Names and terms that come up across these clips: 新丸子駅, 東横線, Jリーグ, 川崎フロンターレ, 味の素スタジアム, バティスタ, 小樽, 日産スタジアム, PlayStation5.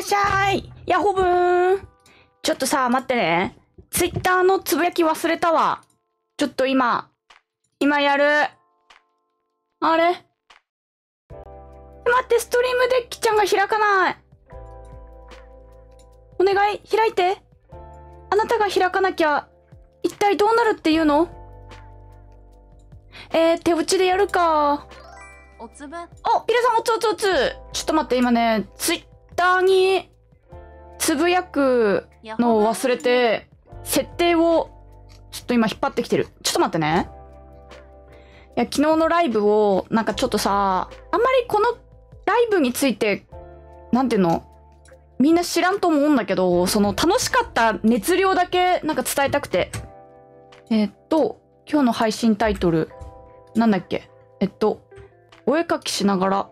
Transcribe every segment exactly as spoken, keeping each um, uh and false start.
っしゃい。ヤホブーン。ちょっとさ、待ってね。ツイッターのつぶやき忘れたわ。ちょっと今、今やる。あれ？待って、ストリームデッキちゃんが開かない。お願い、開いて。あなたが開かなきゃ、一体どうなるっていうの？えー、手打ちでやるか。おつぶ。あ、ピラさん、おつおつおつ。ちょっと待って、今ね、ツイッターにつぶやくのを忘れて、設定をちょっと今引っ張ってきてる。ちょっと待ってね。いや、昨日のライブを、なんかちょっとさ、あんまりこのライブについて、なんていうの？みんな知らんと思うんだけど、その楽しかった熱量だけなんか伝えたくて。えー、っと、今日の配信タイトル、なんだっけ？えっと、お絵かきしながら。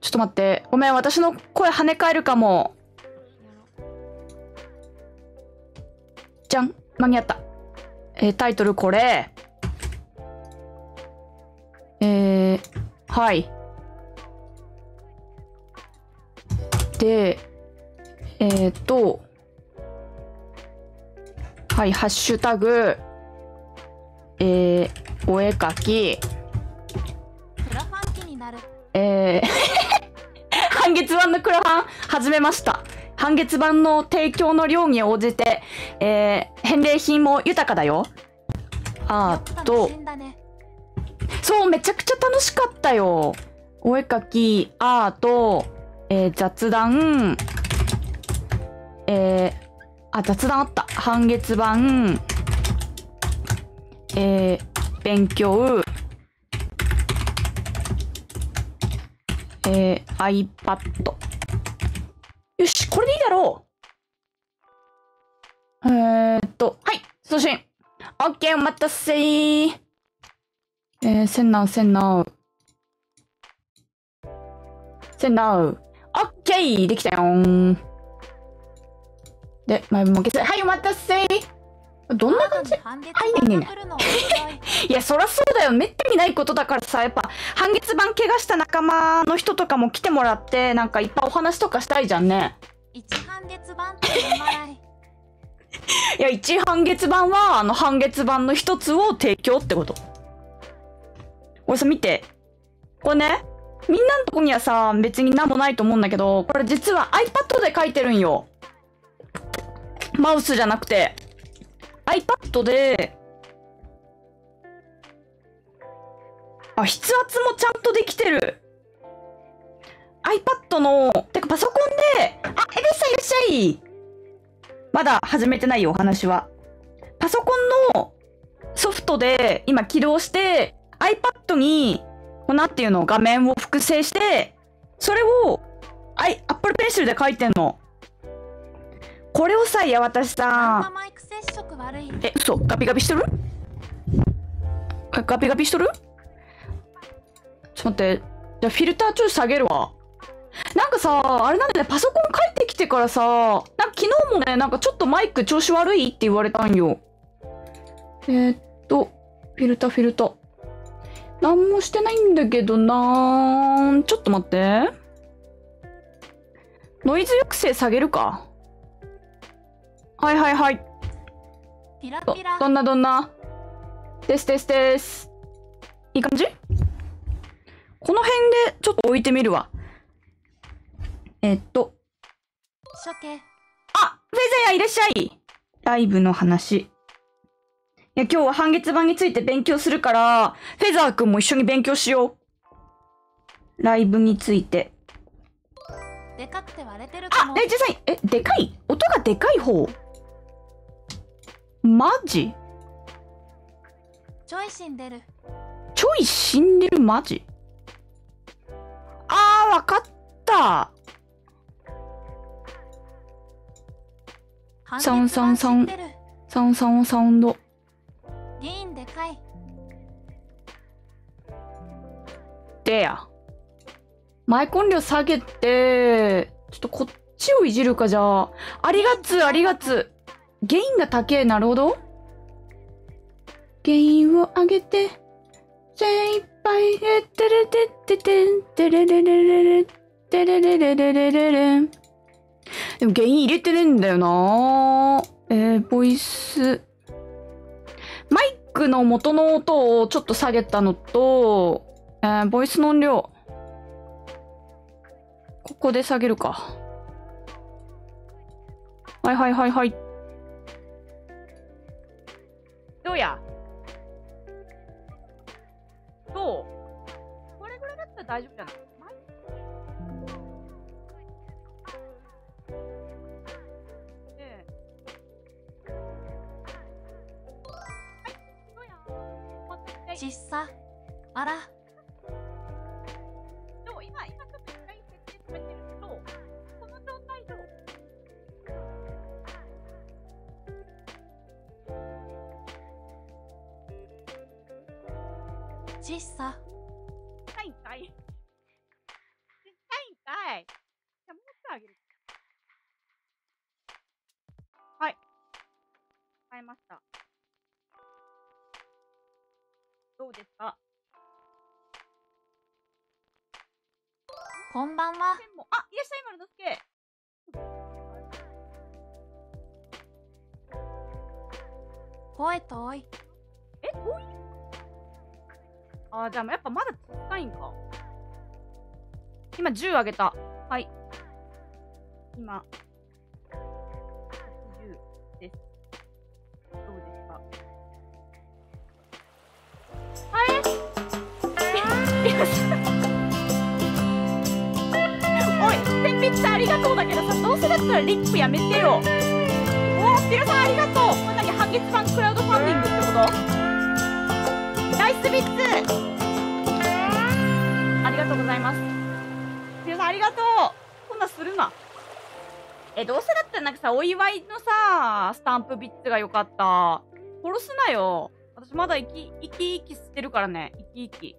ちょっと待って。ごめん、私の声跳ね返るかも。じゃん、間に合った。えー、タイトルこれ。えー、はい。で、えっと、はい、ハッシュタグ、えー、お絵かき。えー、半月版のクラファン始めました。半月版の提供の量に応じて、えー、返礼品も豊かだよ。あーと、そう、めちゃくちゃ楽しかったよ。お絵かき、アート、えー、雑談、えー、あ、雑談あった。半月版、えー、勉強、えー、iPad。よし、これでいいだろう。えーっと、はい、送信。オッケー、お待たせー。えー、せんなう、せんなう。せんなう。オッケー、できたよー。で、前も消す。はい、お待たせー。どんな感じ？はい、ねんね。いや、そらそうだよ。めったにないことだからさ、やっぱ、半月板怪我した仲間の人とかも来てもらって、なんかいっぱいお話とかしたいじゃんね。一半月板って名前。いや、一半月板は、あの、半月板の一つを提供ってこと。俺さ、見て。これね、みんなのとこにはさ、別になんもないと思うんだけど、これ実は iPad で書いてるんよ。マウスじゃなくて。iPad で、あ、筆圧もちゃんとできてる。iPad の、てかパソコンで、あ、エレさんいらっしゃい。まだ始めてないよ、お話は。パソコンのソフトで今起動して、iPad に、こうなんていうの、画面を複製して、それを、Apple Pencil で書いてんの。これをさ、いや、私さ、え、嘘、ガピガピしとる？ガピガピしとる？ちょっと待って、じゃあフィルターちょっと下げるわ。なんかさ、あれなんだね、パソコン帰ってきてからさ、なんか昨日もね、なんかちょっとマイク調子悪いって言われたんよ。えー、っと、フィルター、フィルター。なんもしてないんだけどなー、ちょっと待って。ノイズ抑制下げるか。はいはいはい。ピラピラ。どんなどんな。ですですです。いい感じ？この辺でちょっと置いてみるわ。えっと。初見。あ、フェザーいらっしゃい。ライブの話。いや、今日は半月板について勉強するから、フェザーくんも一緒に勉強しよう。ライブについて。でかくて割れてるかも。あ、レイジさん、え、でかい？音がでかい方。マジ？ちょい死んでる。ちょい死んでるマジ？あー、わかった。サウンサウンサウンサウンサウンサウンド。議員でかい。でや。マイコン量下げて、ちょっとこっちをいじるかじゃあ。ありがつ、ありがつ。ゲインが高え、なるほど。ゲインを上げて、精一杯、え、てれてっててん、てれれれれれ、てれれれれれれれん。でも原因入れてねえんだよなー。えー、ボイス。マイクの元の音をちょっと下げたのと、えー、ボイスの音量。ここで下げるか。はいはいはいはい。どうやどうこれぐらいだったら大丈夫じゃない？実際あらでも今今ちょっと一回設定止めてるとこの状態どう？実際痛いんかい痛いんかい。じゃあもう一回あげる。はい変えました。どうですか？こんばんは。あ、いらっしゃい丸之助。声遠い。え、遠い？あ、じゃあやっぱまだ近いんか。今じゅう上げた。はい。今じゅうです。どうですか？あれおい、天秤ってありがとうだけどさ、どうせだったらリップやめてよ。おー、ピラさんありがとう。こんなに半月版クラウドファンディングってこと？ナイスビッツありがとうございます。ピラさんありがとう。こんなするな。え、どうせだったらなんかさ、お祝いのさ、スタンプビッツがよかった。殺すなよ。私まだ生き生き生きしてるからね。生き生き。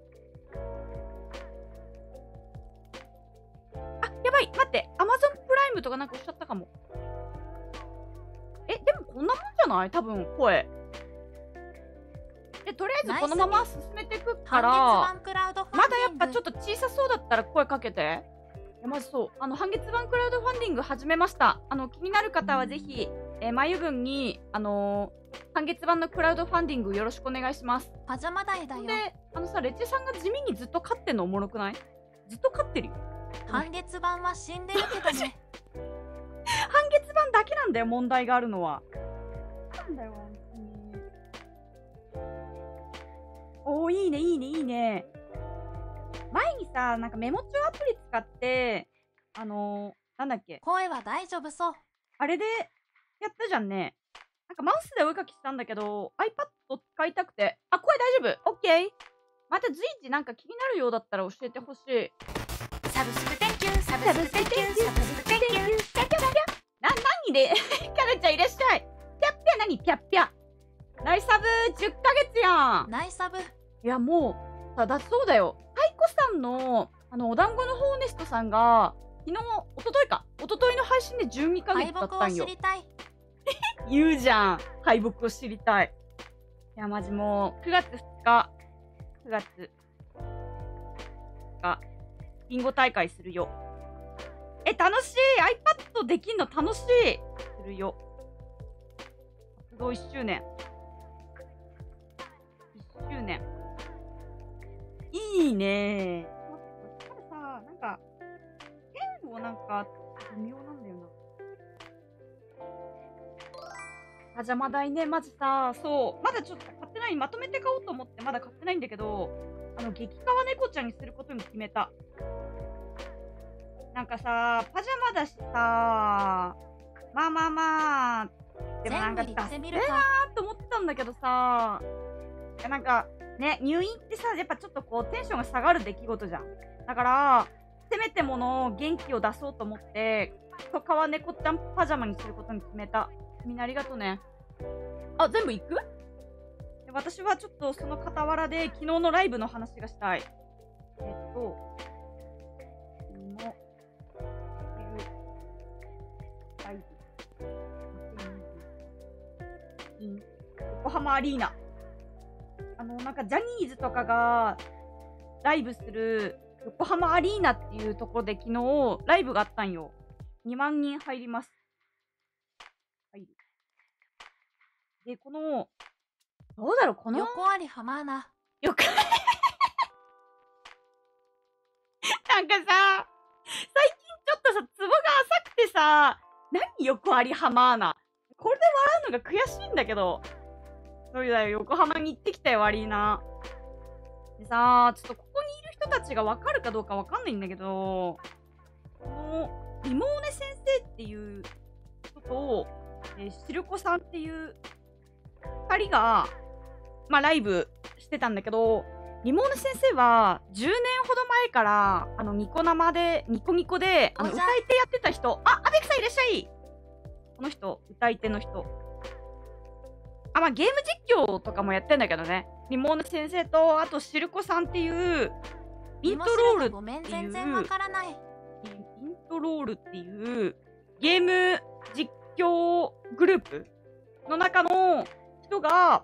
あ、やばい待って、 アマゾン プライムとかなんかおっしゃったかも。え、でもこんなもんじゃない多分声で。とりあえずこのまま進めていくから、まだやっぱちょっと小さそうだったら声かけて。いやまずそう、あの半月版クラウドファンディング始めました。あの気になる方はぜひ、えー、眉分にあのー半月版のクラウドファンディングよろしくお願いします。パジャマ台だよ。で、あのさ、レッチさんが地味にずっと勝ってんのおもろくない？ずっと勝ってるよ。半月版は死んでるけどね。半月版だけなんだよ、問題があるのは。なんだよ、おお、いいね、いいね、いいね。前にさ、なんかメモ帳アプリ使って、あのー、なんだっけ。声は大丈夫そう。あれでやったじゃんね。なんかマウスでお絵かきしたんだけど iPad を使いたくて。あ、声大丈夫 ?OK。 また随時なんか気になるようだったら教えてほしい。サブスクテンキューサブスクテンキューサブスクテンキューキャッキャッキャッな、何でカナちゃんいらっしゃい。ピャッピャ何ピャッピャナイサブじゅっかげつやん。ナイサブいやもうさ、だそうだよ。太鼓さんのあのお団子のホーネストさんが昨日おとといかおとといの配信でじゅうにかげつだったんよ。言うじゃん、敗北を知りたい。いやマジもうくがつふつかくがつふつかビンゴ大会するよ。え、楽しい。 iPad できんの楽しい。するよ。活動いっしゅうねんいっしゅうねんいいね。これさ、なんかゲームをなんか微妙なんだよな。パジャマ台ね、まずさ、そう、まだちょっと買ってない、まとめて買おうと思ってまだ買ってないんだけど、あの、激カワ猫ちゃんにすることに決めた。なんかさ、パジャマだしさ、まあまあまあ、でもなんか出せねえなーと思ってたんだけどさ、いやなんかね、入院ってさ、やっぱちょっとこう、テンションが下がる出来事じゃん。だから、せめてもの元気を出そうと思って、激カワ猫ちゃんパジャマにすることに決めた。みんなありがとうね。あ、全部行く？私はちょっとその傍らで昨日のライブの話がしたい。えっと、昨日のライブ、イン横浜アリーナ。あの、なんかジャニーズとかがライブする横浜アリーナっていうところで昨日ライブがあったんよ。にまんにん入ります。はい、で、この、どうだろう、この横あり浜アナ。よくなんかさ、最近ちょっとさ、ツボが浅くてさ、何横あり浜アナ。これで笑うのが悔しいんだけど。そうだよ、横浜に行ってきたよ、アリーナ。でさ、ちょっとここにいる人たちが分かるかどうか分かんないんだけど、この、リモーネ先生っていう人と、えー、シルコさんっていうふたりが、まあ、ライブしてたんだけど、リモーネ先生はじゅうねんほど前から、あの、ニコ生で、ニコニコで、あの、歌い手やってた人、あ、アベクさんいらっしゃい！この人、歌い手の人。あ、まあ、ゲーム実況とかもやってんだけどね。リモーネ先生と、あと、シルコさんっていう、イントロールっていう、イントロールっていう、ゲーム実況グループの中の人が、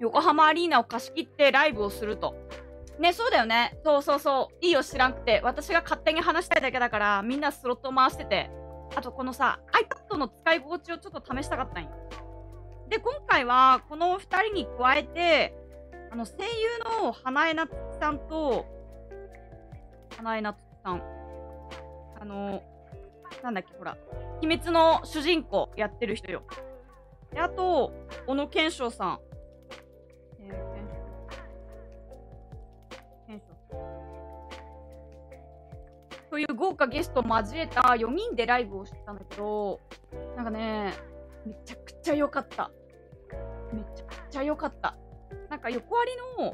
横浜アリーナを貸し切ってライブをすると。ね、そうだよね。そうそうそう。いいよ、知らんくて。私が勝手に話したいだけだから、みんなスロットを回してて。あと、このさ、iPad の使い心地をちょっと試したかったんよ。で、今回は、このふたりに加えて、あの、声優の花江夏樹さんと、花江夏樹さん。あの、なんだっけ、ほら、鬼滅の主人公やってる人よ。で、あと、小野賢章さん。という豪華ゲストを交えたよにんでライブをしてたんだけど、なんかね、めちゃくちゃ良かった。めちゃくちゃ良かった。なんか横ありの、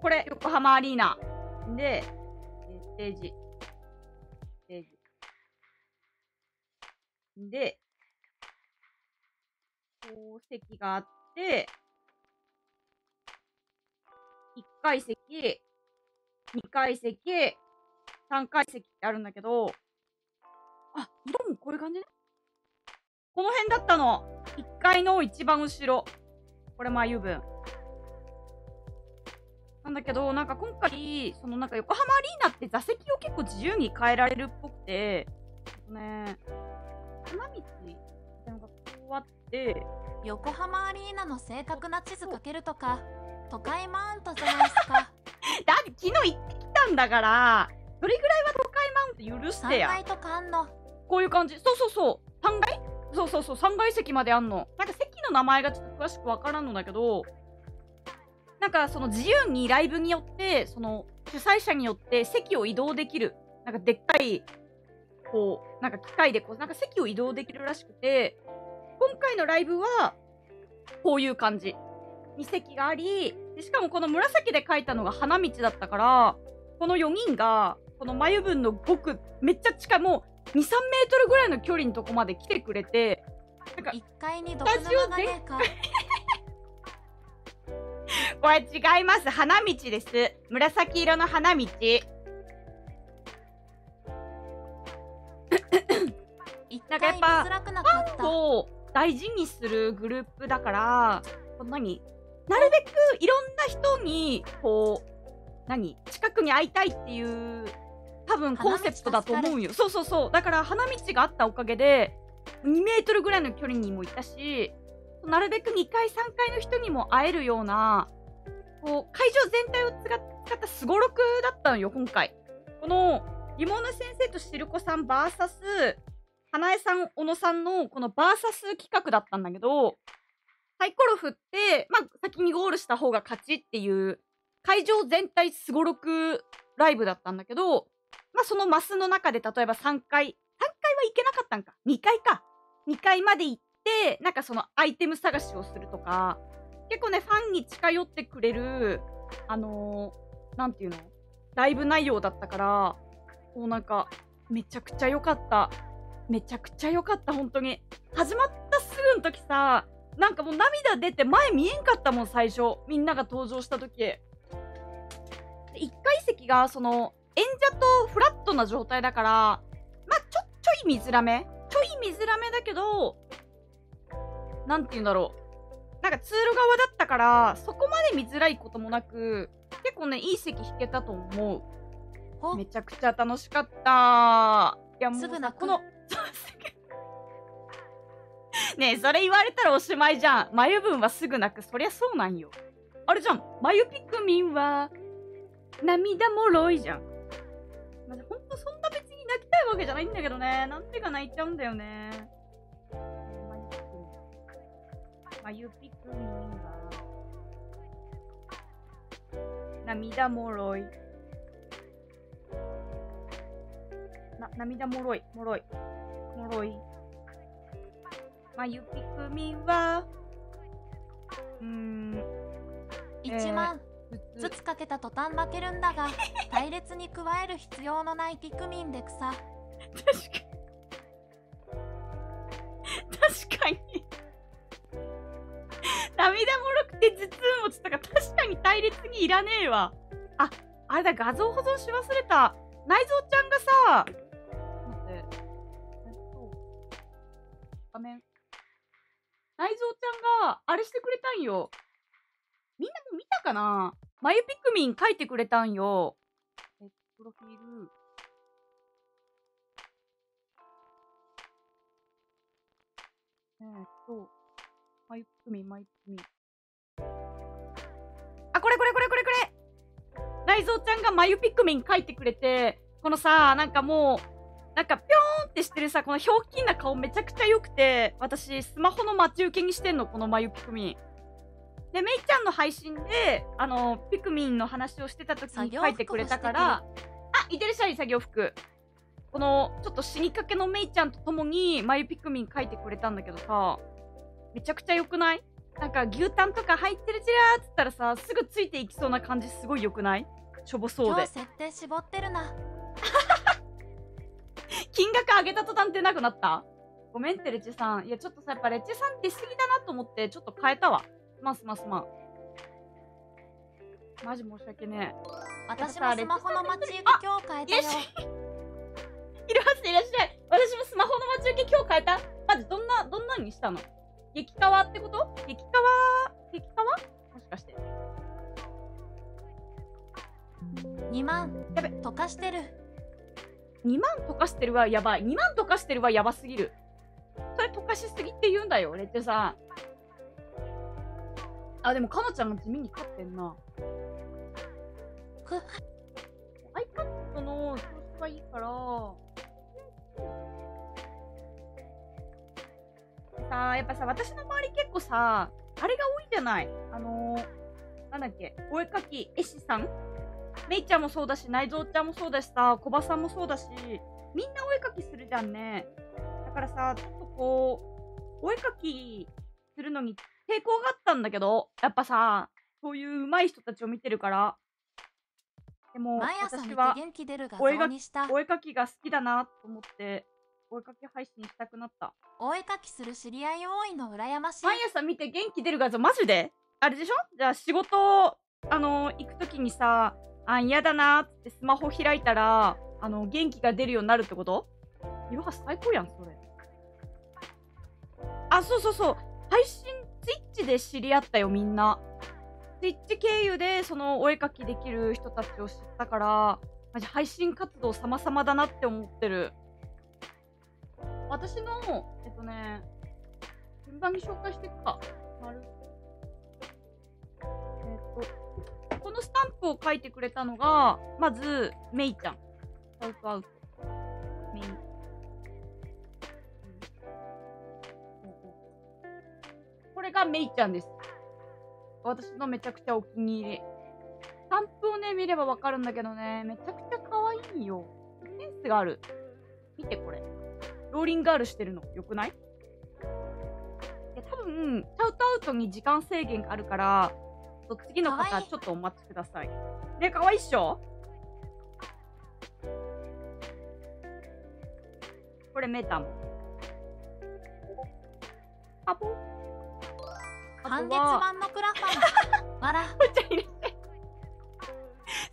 これ、横浜アリーナ。で、ステージ。ステージ。で、こう席があって、いっかい席、にかい席、さんがい席ってあるんだけど、あ、色もこういう感じね。この辺だったの。いっかいの一番後ろ。これ、まあ、油分。なんだけど、なんか今回、そのなんか横浜アリーナって座席を結構自由に変えられるっぽくて、ね、花道なんかこうあって、横浜アリーナの正確な地図かけるとか、都会マウントじゃないですか。だって昨日行ってきたんだから、どれぐらいは都会マウント許してや。さんがいとかあんの。こういう感じ。そうそうそう。さんがい？そうそうそう。さんがい席まであんの。なんか席の名前がちょっと詳しくわからんのだけど、なんかその自由にライブによって、その主催者によって席を移動できる。なんかでっかい、こう、なんか機械でこう、なんか席を移動できるらしくて、今回のライブは、こういう感じ。に席があり、でしかもこの紫で書いたのが花道だったから、このよにんが、この眉分のごく、めっちゃ近い、もうに、さんメートルぐらいの距離のとこまで来てくれて、なんか、いっかいにどこがねえか。これ違います。花道です。紫色の花道。なんかやっぱ、ファンを大事にするグループだから、何なるべくいろんな人にこう何近くに会いたいっていう多分コンセプトだと思うよ。そうそうそう。だから花道があったおかげでにメートルぐらいの距離にもいたし、なるべくにかいさんがいの人にも会えるようなこう会場全体を使ったすごろくだったのよ今回。このリモーヌ先生とシルコさん ブイエス 花江さん小野さんのこの ブイエス 企画だったんだけど。サイコロ振って、まあ、先にゴールした方が勝ちっていう、会場全体すごろくライブだったんだけど、まあ、そのマスの中で例えばさんかい、さんかいは行けなかったんか。にかいか。にかいまで行って、なんかそのアイテム探しをするとか、結構ね、ファンに近寄ってくれる、あのー、なんていうの？ライブ内容だったから、こうなんか、めちゃくちゃ良かった。めちゃくちゃ良かった、本当に。始まったすぐの時さ、なんかもう涙出て前見えんかったもん最初みんなが登場した時いっかい席がその演者とフラットな状態だからまあちょちょい見づらめちょい見づらめだけどなんて言うんだろうなんか通路側だったから、そこまで見づらいこともなく、結構ね、いい席引けたと思う。めちゃくちゃ楽しかった。いや、もうすぐ泣くこのねえ、それ言われたらおしまいじゃん。眉分はすぐ泣く。そりゃそうなんよ。あれじゃん。眉ピクミンは、涙もろいじゃん。まあ、ほんとそんな別に泣きたいわけじゃないんだけどね。なんてが泣いちゃうんだよね。眉ピクミンは、涙もろい。な、涙もろい。もろい。もろい。眉ピクミンは、うーん、いちまんずつかけた途端負けるんだが、隊列に加える必要のないピクミンで草。確かに確かに涙もろくて頭痛持ちとか、確かに隊列にいらねえわ。あ、あれだ、画像保存し忘れた。内蔵ちゃんがさ、待って、画面内蔵ちゃんがあれしてくれたんよ。みんなも見たかな、眉ピクミン書いてくれたんよ。え、プロフィール。えーっと、眉ピクミン、眉ピクミン。あ、これこれこれこれこれ、内蔵ちゃんが眉ピクミン書いてくれて、このさ、なんかもう、なんか、ぴょーんってしてるさ、このひょうきんな顔めちゃくちゃ良くて、私、スマホの待ち受けにしてんの、この眉ピクミン。で、めいちゃんの配信で、あの、ピクミンの話をしてた時に書いてくれたから、あ、いてるっしゃい、作業服。この、ちょっと死にかけのめいちゃんと共に、眉ピクミン書いてくれたんだけどさ、めちゃくちゃ良くない？なんか、牛タンとか入ってるじゃーっつったらさ、すぐついていきそうな感じ、すごい良くない？しょぼそうで。今日設定絞ってるな。金額上げた途端出なくなった？ごめんってレチェさん。いや、ちょっとさ、やっぱレチェさん出過ぎだなと思って、ちょっと変えたわ。すまんすまんすまん。マジ申し訳ねえ。私もスマホの待ち受け今日変えたよ。いらっしゃい、いらっしゃい。私もスマホの待ち受け今日変えた？マジどんな、どんなにしたの？激カワってこと？激カワ、激カワもしかして。にまん。やべ、溶かしてる。にまん溶かしてるはやばい。にまん溶かしてるはやばすぎる。それ溶かしすぎって言うんだよ、レッテさん。あ、でもかのちゃんも地味に勝ってんな。iPad の調子がいいから。さあ、やっぱさ、私の周り結構さ、あれが多いじゃない。あのー、なんだっけ、お絵かき、絵師さん？めいちゃんもそうだし、内蔵ちゃんもそうだしさ、小葉さんもそうだし、みんなお絵かきするじゃんね。だからさ、ちょっとこう、お絵かきするのに抵抗があったんだけど、やっぱさ、そういう上手い人たちを見てるから。でも、私はお絵かきが好きだなと思って、お絵かき配信したくなった。お絵かきする知り合い多いの羨ましい。毎朝見て元気出る画像、マジで？あれでしょ？じゃあ仕事、あの、行くときにさ、あ、嫌だなーってスマホ開いたら、あの、元気が出るようになるってこと？岩橋最高やん、それ。あ、そうそうそう。配信、ツイッチで知り合ったよ、みんな。ツイッチ経由で、その、お絵かきできる人たちを知ったから、マジ配信活動様々だなって思ってる。私の、えっとね、順番に紹介していくか。丸。えっと。このスタンプを書いてくれたのが、まず、メイちゃん。アウトアウト。メイ。これがメイちゃんです。私のめちゃくちゃお気に入り。スタンプをね、見ればわかるんだけどね、めちゃくちゃ可愛いよ。センスがある。見てこれ。ローリングガールしてるの。よくない？いや、多分、シャウトアウトに時間制限があるから、次の方、ちょっとお待ちください。ね、かわいいっしょ？これ、メータも。あぽ半月版のクラファン。わら。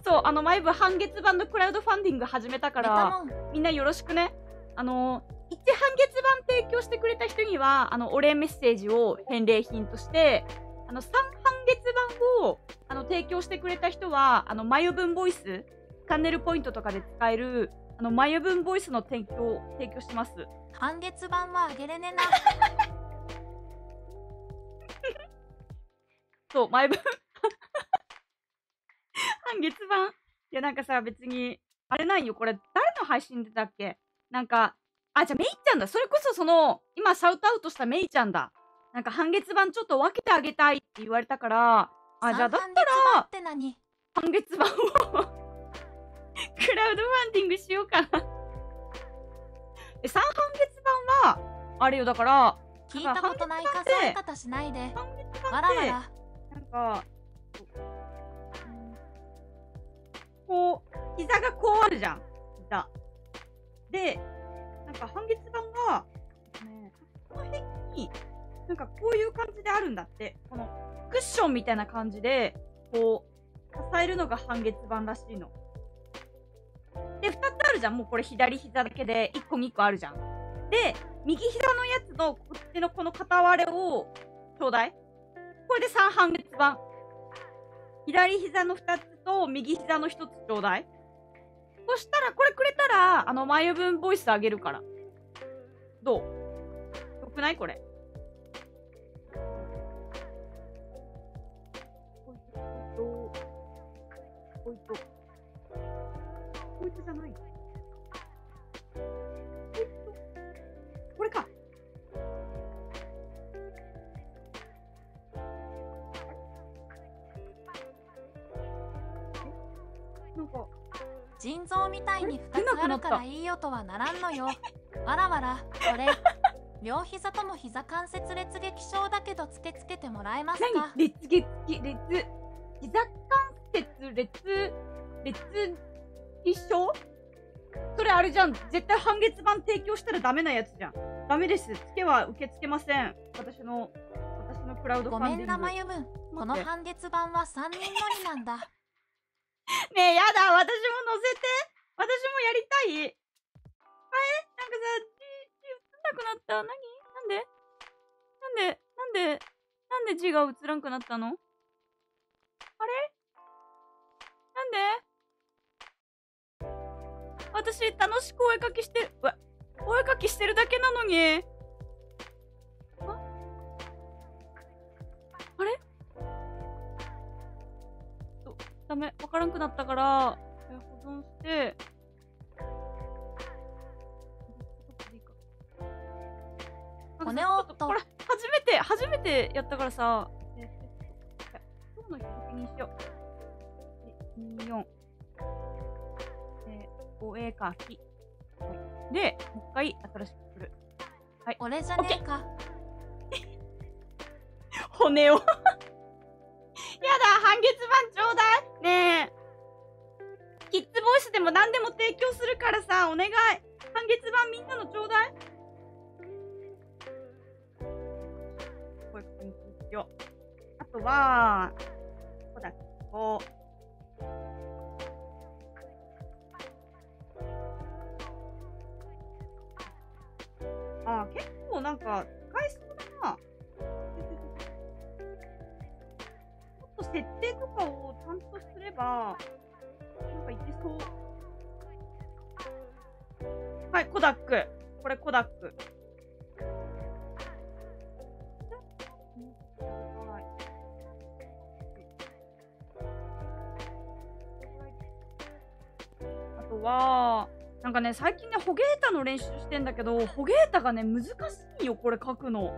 そう、あの、毎分半月版のクラウドファンディング始めたから、みんなよろしくね。あの、いち一半月版提供してくれた人にはあのお礼メッセージを返礼品として、あの三半月版をあの提供してくれた人はあの眉分ボイスチャンネルポイントとかで使えるあの眉分ボイスの提供提供します。半月版はあげれねえな。そう眉分半月版いやなんかさ別にあれないよこれ誰の配信でだっけなんかあじゃあメイちゃんだそれこそその今シャウトアウトしたメイちゃんだなんか半月版ちょっと分けてあげたいって言われたからあじゃあだったら半月版をクラウドファンディングしようかなえさん半月版はあれよだから聞いたことないかそういう方しないでわらわらなんかこう膝がこうあるじゃん膝でなんか半月板がこの辺になんかこういう感じであるんだってこのクッションみたいな感じでこう支えるのが半月板らしいのでふたつあるじゃんもうこれ左膝だけでいっこにこあるじゃんで右膝のやつのこっちのこの片割れをちょうだいこれでさん半月板左膝のふたつと右膝のひとつちょうだいそしたらこれくれたらあの眉分ボイスあげるからどう良くないこれこいつとこいつこいつじゃないこれかなんか腎臓みたいにふたつあるからいいよとはならんのよわらわらこれ両膝とも膝関節裂撃症だけどつけつけてもらえますか何裂撃裂膝関節裂裂撃症それあれじゃん絶対半月板提供したらダメなやつじゃんダメですつけは受け付けません私の私のクラウドファンディングごめんなまゆむんこの半月板はさんにん乗りなんだねえやだ私も乗せて私もやりたいあえなんかさ字字映んなくなった何なんでなんでなんでなんで字が映らんくなったのあれなんで私楽しくお絵かきしてるわお絵かきしてるだけなのにああれダメ分からんくなったから保存して骨をとこれ初めて初めてやったからさ今日の引きにしようにじゅうよんお絵かきでもう一回新しくするはい俺じゃねえか骨をやだ半月板ちょうだいねえキッズボイスでも何でも提供するからさお願い半月板みんなのちょうだいこういうことにしようあとはここだここあー結構なんか使いそうだな設定とかをちゃんとすればなんかいけそうはいコダックこれコダックあとはなんかね最近ねホゲータの練習してんだけどホゲータがね難しいよこれ書くの。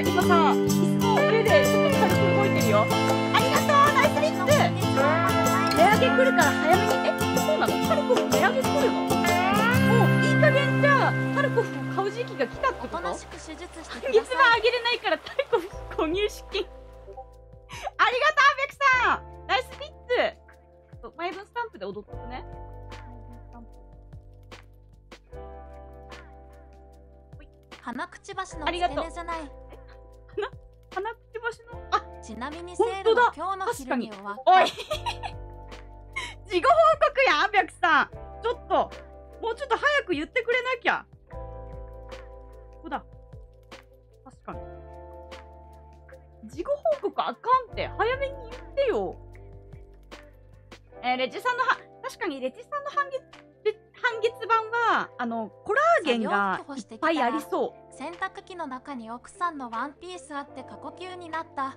今さ、椅子の上でちょっと軽く動いてるよ。ありがとう、ナイスリッツ。値上げ来るから早めに。え、そうなの？ハルコフ値上げ来るの？もういい加減じゃあハルコフを買う時期が来たってこと？半月は上げれないからハルコフ購入資金。ありがとう、ベクさん。ナイスリッツ。前分スタンプで踊っとくね。花口橋の付け根じゃない。しの。あ、ちなみにセールの今日の昼に終わった。おい事後報告や、アンビャクさん。ちょっと、もうちょっと早く言ってくれなきゃ。ここだ。確かに。事後報告あかんって、早めに言ってよ。えー、レジさんのは、確かにレジさんの半月。半月版はあのコラーゲンがいっぱいありそう。洗濯機の中に奥さんのワンピースあって過呼吸になった。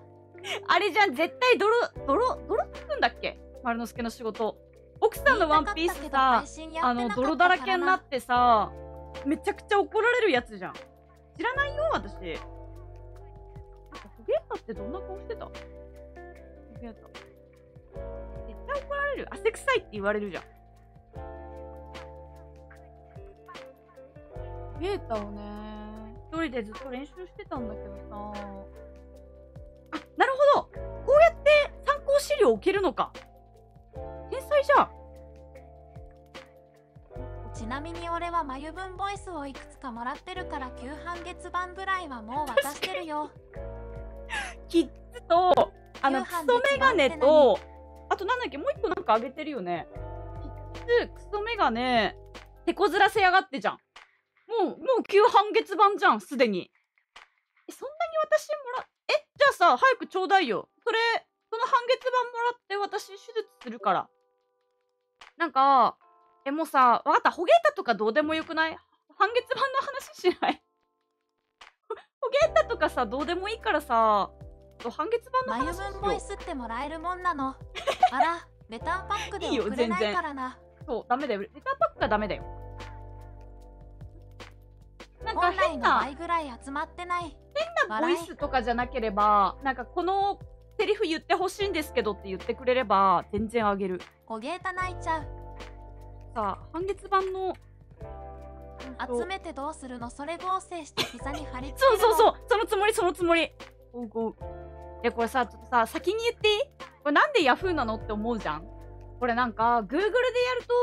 あれじゃん、絶対泥泥泥つくんだっけ、丸之助の仕事。奥さんのワンピースさ、あの泥だらけになってさ、めちゃくちゃ怒られるやつじゃん。知らないよ私。なんかホゲータってどんな顔してた。ホゲータ絶対怒られる、汗臭いって言われるじゃん。ゲータをね、一人でずっと練習してたんだけどさ。あ、なるほど、こうやって参考資料を置けるのか。天才じゃん。ちなみに俺は眉分ボイスをいくつかもらってるから、旧半月版ぐらいはもう渡してるよ。キッズとあのクソメガネと、あとなんだっけ、もう一個なんかあげてるよね。キッズ、クソメガネ、手こずらせやがってじゃん。もう、もう旧半月版じゃん、すでに。え、そんなに私もら、え、じゃあさ、早くちょうだいよ。それ、その半月版もらって私、手術するから。なんか、え、もうさ、わかった、ホゲータとかどうでもよくない？半月版の話しないホゲータとかさ、どうでもいいからさ、半月版の話しよう。マユブンボイスってもらえるもんなの。あら、レターパックで送れないからな。いいよ、全然。そう、ダメだよ。レターパックはダメだよ。なんか変な変なボイスとかじゃなければ、なんかこのセリフ言ってほしいんですけどって言ってくれれば全然あげる。おげーた泣いちゃう。さあ、半月版の集めてどうするの、それ合成して膝に貼り付けるの。そうそうそう、そのつもりそのつもり。おうおう。いやこれさ、ちょっとさ、先に言っていい？これなんでヤフーなのって思うじゃん。これなんか Google でやる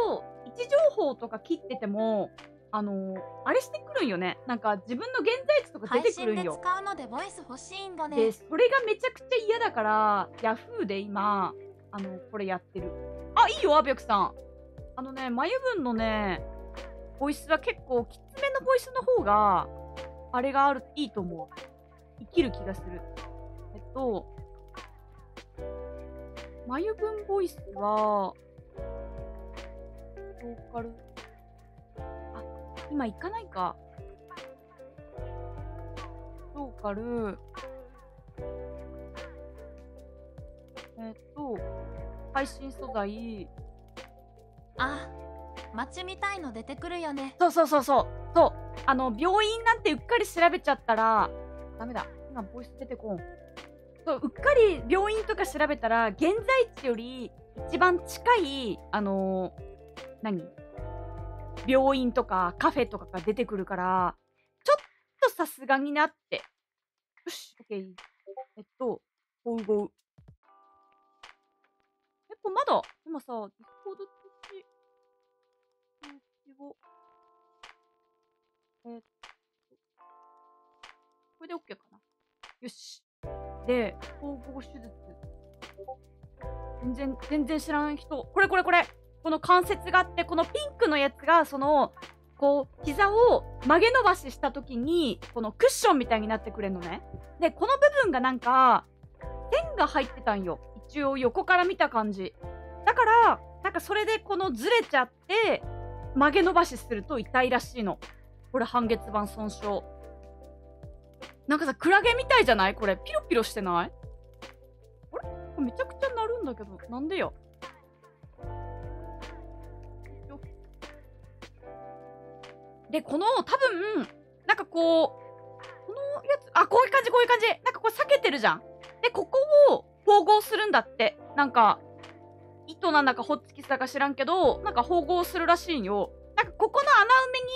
と位置情報とか切ってても、あのー、あれしてくるんよね。なんか自分の現在地とか出てくるんよ。使うのでボイス欲しいんだね。で、それがめちゃくちゃ嫌だから、ヤフーで今、あのー、これやってる。あ、いいよ、アビョクさん。あのね、眉分のね、ボイスは結構きつめのボイスの方が、あれがある、いいと思う。生きる気がする。えっと、眉分ボイスは、ローカル。今行かないか。ローカル。えっと、配信素材。あ、街みたいの出てくるよね。そうそうそうそう。そう。あの、病院なんてうっかり調べちゃったら、ダメだ。今、ボイス出てこん。そう、うっかり病院とか調べたら、現在地より一番近い、あのー、何？病院とかカフェとかが出てくるから、ちょっとさすがになって。よし、オッケー。えっと、ゴウゴウ。えっと、まだ、今さ、ディスコード通知を。えっと、これでオッケーかな。よし。で、ゴウゴウ手術。全然、全然知らん人。これこれこれ。この関節があって、このピンクのやつがそのこう膝を曲げ伸ばしした時にこのクッションみたいになってくれるのね。でこの部分がなんか線が入ってたんよ、一応横から見た感じだから。なんかそれでこのずれちゃって曲げ伸ばしすると痛いらしいの。これ半月板損傷。なんかさ、クラゲみたいじゃない？これピロピロしてない？あれ？これめちゃくちゃなるんだけど、なんでや。で、この、多分、なんかこう、このやつ、あ、こういう感じ、こういう感じ。なんかこう、避けてるじゃん。で、ここを縫合するんだって。なんか、糸なんだか、ホッチキスだか知らんけど、なんか縫合するらしいんよ。なんか、ここの穴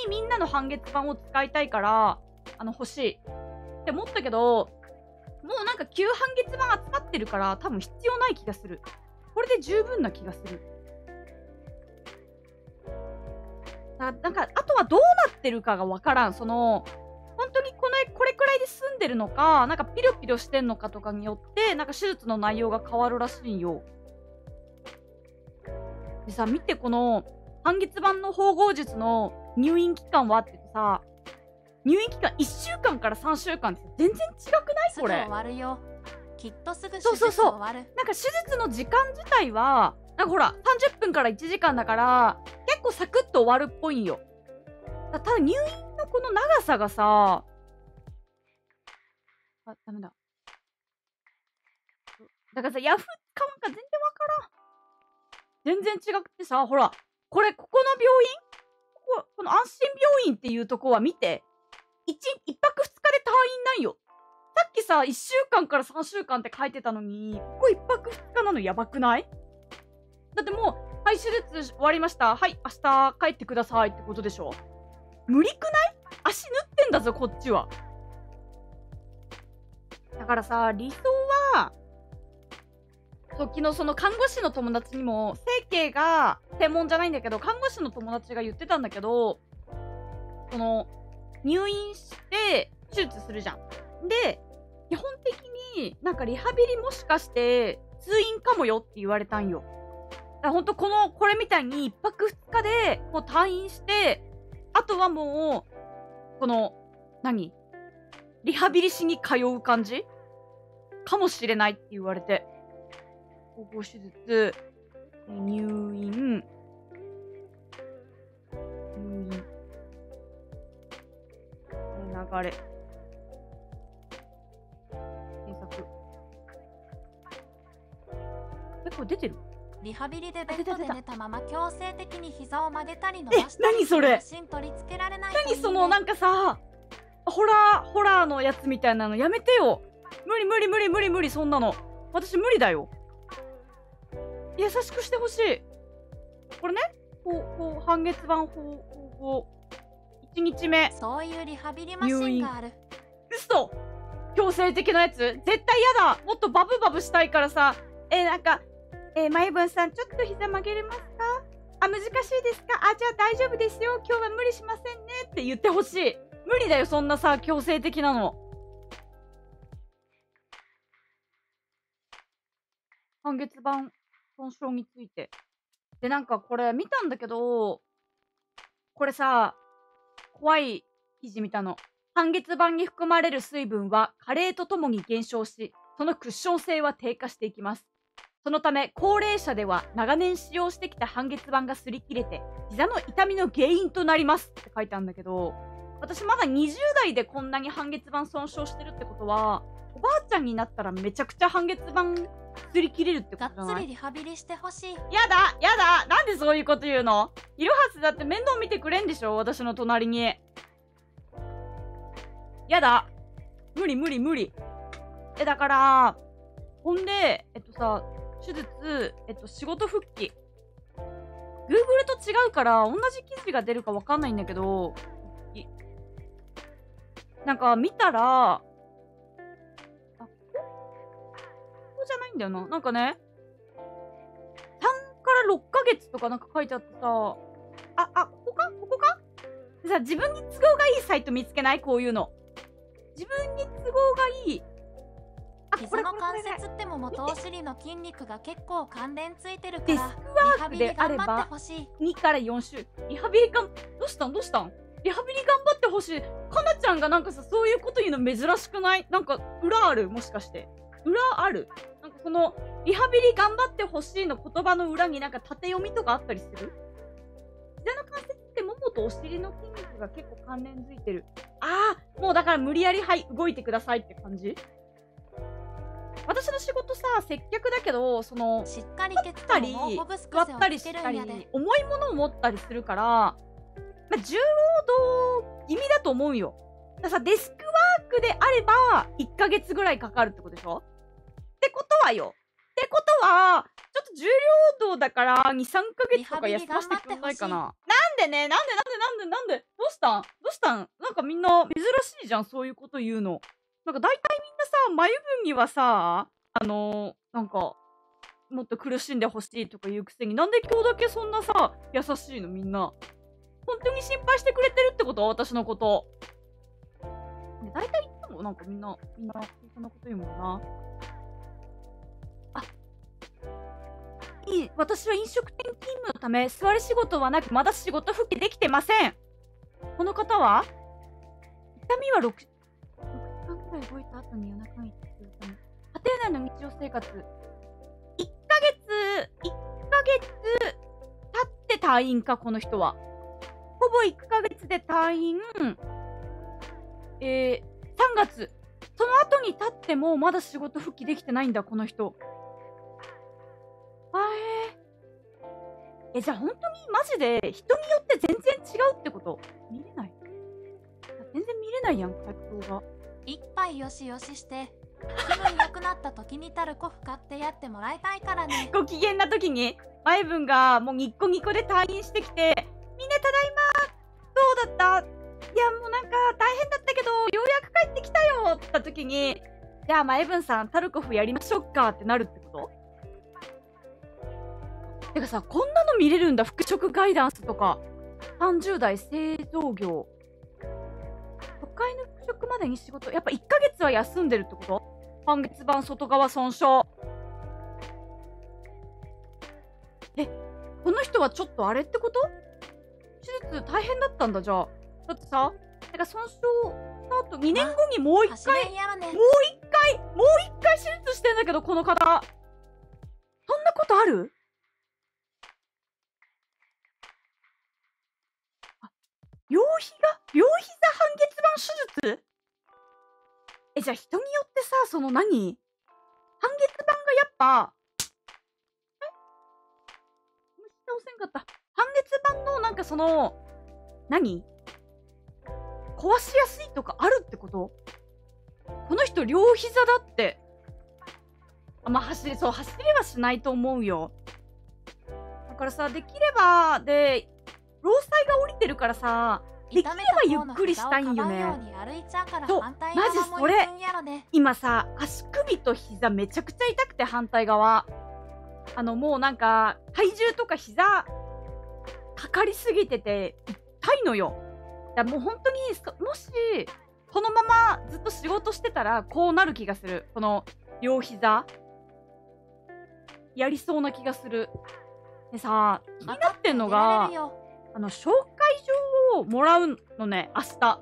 埋めにみんなの半月板を使いたいから、あの、欲しい。って思ったけど、もうなんか、旧半月板扱ってるから、多分必要ない気がする。これで十分な気がする。なんかあとはどうなってるかが分からん。その本当にこのこれくらいに住んでるのか、なんかピロピロしてんのかとかによって、なんか手術の内容が変わるらしいよ。でさ、見てこの半月板の縫合術の入院期間はってさ、入院期間いっしゅうかんからさんしゅうかんって全然違くない？これ。終わるよ。きっとすぐ手術終わる。そうそうそう。なんか手術の時間自体は、なんかほら、さんじゅっぷんからいちじかんだから、結構サクッと終わるっぽいよ。ただ入院のこの長さがさ、あ、ダメだ。だからさ、ヤフーかなんか全然わからん。全然違くてさ、ほら、これ、ここの病院ここ、この安心病院っていうとこは見て、一、一泊二日で退院なんよ。さっきさ、一週間から三週間って書いてたのに、ここ一泊二日なのやばくない？だってもう、はい、手術終わりました。はい、明日帰ってくださいってことでしょ。無理くない？足縫ってんだぞ、こっちは。だからさ、理想は、そう、昨日その看護師の友達にも、整形が専門じゃないんだけど、看護師の友達が言ってたんだけど、この、入院して手術するじゃん。で、基本的になんかリハビリもしかして通院かもよって言われたんよ。だからほんとこの、これみたいにいっぱくふつかでもう退院して、あとはもう、この、何？リハビリしに通う感じかもしれないって言われて。縫合手術、入院、入院。流れ。検索。え、これ出てる？リハビリでベッドで寝たまま強制的に膝を曲げたり伸ばしたり、芯取り付けられない。何そのなんかさ、ホラーホラーのやつみたいなのやめてよ。無理無理無理無理無理、そんなの私無理だよ。優しくしてほしい。これね、こう半月板縫合いちにちめ、そういうリハビリマシンがある。嘘、強制的なやつ絶対やだ。もっとバブバブしたいからさ。えー、なんかえー、マイブンさん、ちょっと膝曲げれますか？あ、難しいですか？あ、じゃあ大丈夫ですよ。今日は無理しませんねって言ってほしい。無理だよ、そんなさ、強制的なの。半月板損傷について。で、なんかこれ見たんだけど、これさ、怖い記事見たの。半月板に含まれる水分は加齢とともに減少し、そのクッション性は低下していきます。そのため、高齢者では長年使用してきた半月板が擦り切れて、膝の痛みの原因となりますって書いてあるんだけど、私まだにじゅうだいでこんなに半月板損傷してるってことは、おばあちゃんになったらめちゃくちゃ半月板擦り切れるってことじゃない？がっつりリハビリしてほしい。やだ、やだ、なんでそういうこと言うの？いるはずだって、面倒見てくれんでしょ、私の隣に。やだ、無理無理無理。え、だから、ほんで、えっとさ、手術、えっと、仕事復帰。Google と違うから、同じ記事が出るかわかんないんだけど、なんか見たら、あ、ここじゃないんだよな。なんかね、さんからろっかげつとかなんか書いてあってさ、あ、あ、ここかここかさ、自分に都合がいいサイト見つけない？こういうの。自分に都合がいい。膝の関節っても元お尻の筋肉が結構関連ついてるから、デスクワークであればにからよんしゅうリハビリがん、どうしたんどうしたん、リハビリ頑張ってほしい。かなちゃんがなんかさ、そういうこと言うの珍しくない？なんか裏ある？もしかして裏ある？なんかこのリハビリ頑張ってほしいの言葉の裏になんか縦読みとかあったりする？膝の関節ってももとお尻の筋肉が結構関連づいてる。ああ、もうだから無理やりはい動いてくださいって感じ。私の仕事さ、接客だけど、その、立ったり、座ったりしたり、重いものを持ったりするから、まあ、重労働気味だと思うよ。だからさ、デスクワークであれば、いっかげつぐらいかかるってことでしょ？ってことはよ。ってことは、ちょっと重労働だから、に、さんかげつとか休ませてくれないかな。なんでね、なんでなんでなんでなんで、どうしたんどうしたん、なんかみんな珍しいじゃん、そういうこと言うの。なんか大体みんなさ、眉分にはさ、あのー、なんか、もっと苦しんでほしいとか言うくせに、なんで今日だけそんなさ、優しいのみんな。本当に心配してくれてるってこと？私のこと。大体いつ構なんかみんな、みんなそんなこと言うもんな。あ、いい、私は飲食店勤務のため、座り仕事はなく、まだ仕事復帰できてません。この方は痛みはろくじかんくらい動いた後に夜中に行っているため、家庭内の日常生活、いっかげつ、いっかげつ経って退院か、この人は。ほぼいっかげつで退院、えー、さんがつ、その後に経ってもまだ仕事復帰できてないんだ、この人。あえー、え、じゃあ本当にマジで人によって全然違うってこと？見れない、全然見れないやん、客層が。一杯よしよしして、気分良くなった時にたるコフ買ってやってもらいたいからね。ご機嫌な時に、マイブンがもうニッコニコで退院してきて、みんなただいま、どうだった、いやもうなんか大変だったけどようやく帰ってきたよって言った時に、じゃあマイブンさんタルコフやりましょうかってなるってこと？てかさ、こんなの見れるんだ、復職ガイダンスとか。さんじゅうだい製造業、都会の復職までに仕事、やっぱいっかげつは休んでるってこと？半月板外側損傷。え、この人はちょっとあれってこと？手術大変だったんだ。じゃあだってさ、なんか損傷した後にねんごにもう一回、もう一回もう一回手術してんだけど、この方そんなことある？あ、両膝両膝半月板手術。え、じゃあ人によってさ、その何、半月板がやっぱ、え、虫倒せんかった、半月板のなんかその何壊しやすいとかあるってこと？この人両膝だって。あ、まあ走り、そう走りはしないと思うよ。だからさ、できればで、労災が降りてるからさ、できればゆっくりしたいんよね。そう、マジそれ。今さ、足首と膝めちゃくちゃ痛くて、反対側、あのもうなんか体重とか膝かかりすぎてて痛いのよ。だもう本当に、もしこのままずっと仕事してたらこうなる気がする。この両膝やりそうな気がする。でさ、気になってんのが、あの紹介状をもらうのね、明日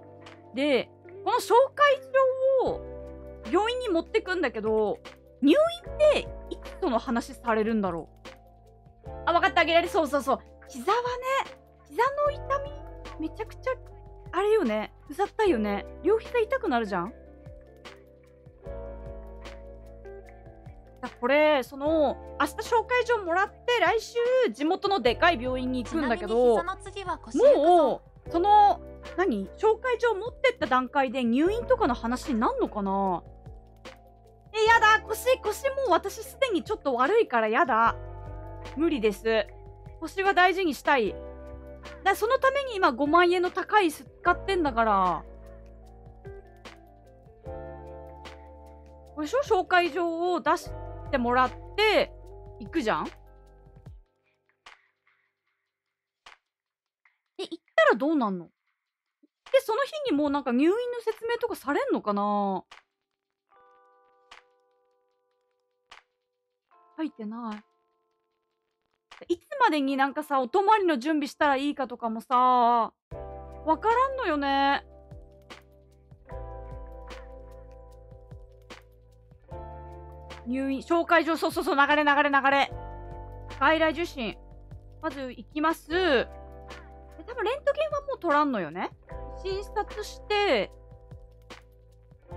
で。この紹介状を病院に持ってくんだけど、入院っていつその話されるんだろう？あ、分かったあげられ、そうそうそう、膝はね、膝の痛みめちゃくちゃあれよね、うざったいよね。両膝痛くなるじゃん。これその明日紹介状もらって、来週地元のでかい病院に行くんだけど、もうその何紹介状持ってった段階で入院とかの話になるのかな。え、やだ、腰腰もう私すでにちょっと悪いからやだ、無理です。腰は大事にしたい。だ、そのために今ごまんえんの高い椅子使ってんだから。これでしょ、紹介状を出してもらって行くじゃん。で、行ったらどうなんの？で、その日にもうなんか入院の説明とかされんのかな？書いてない。いつまでになんかさ、お泊まりの準備したらいいかとかもさ、わからんのよね。入院、紹介状、そうそうそう、流れ流れ流れ。外来受診。まず行きます。え、多分レントゲンはもう取らんのよね。診察して、こ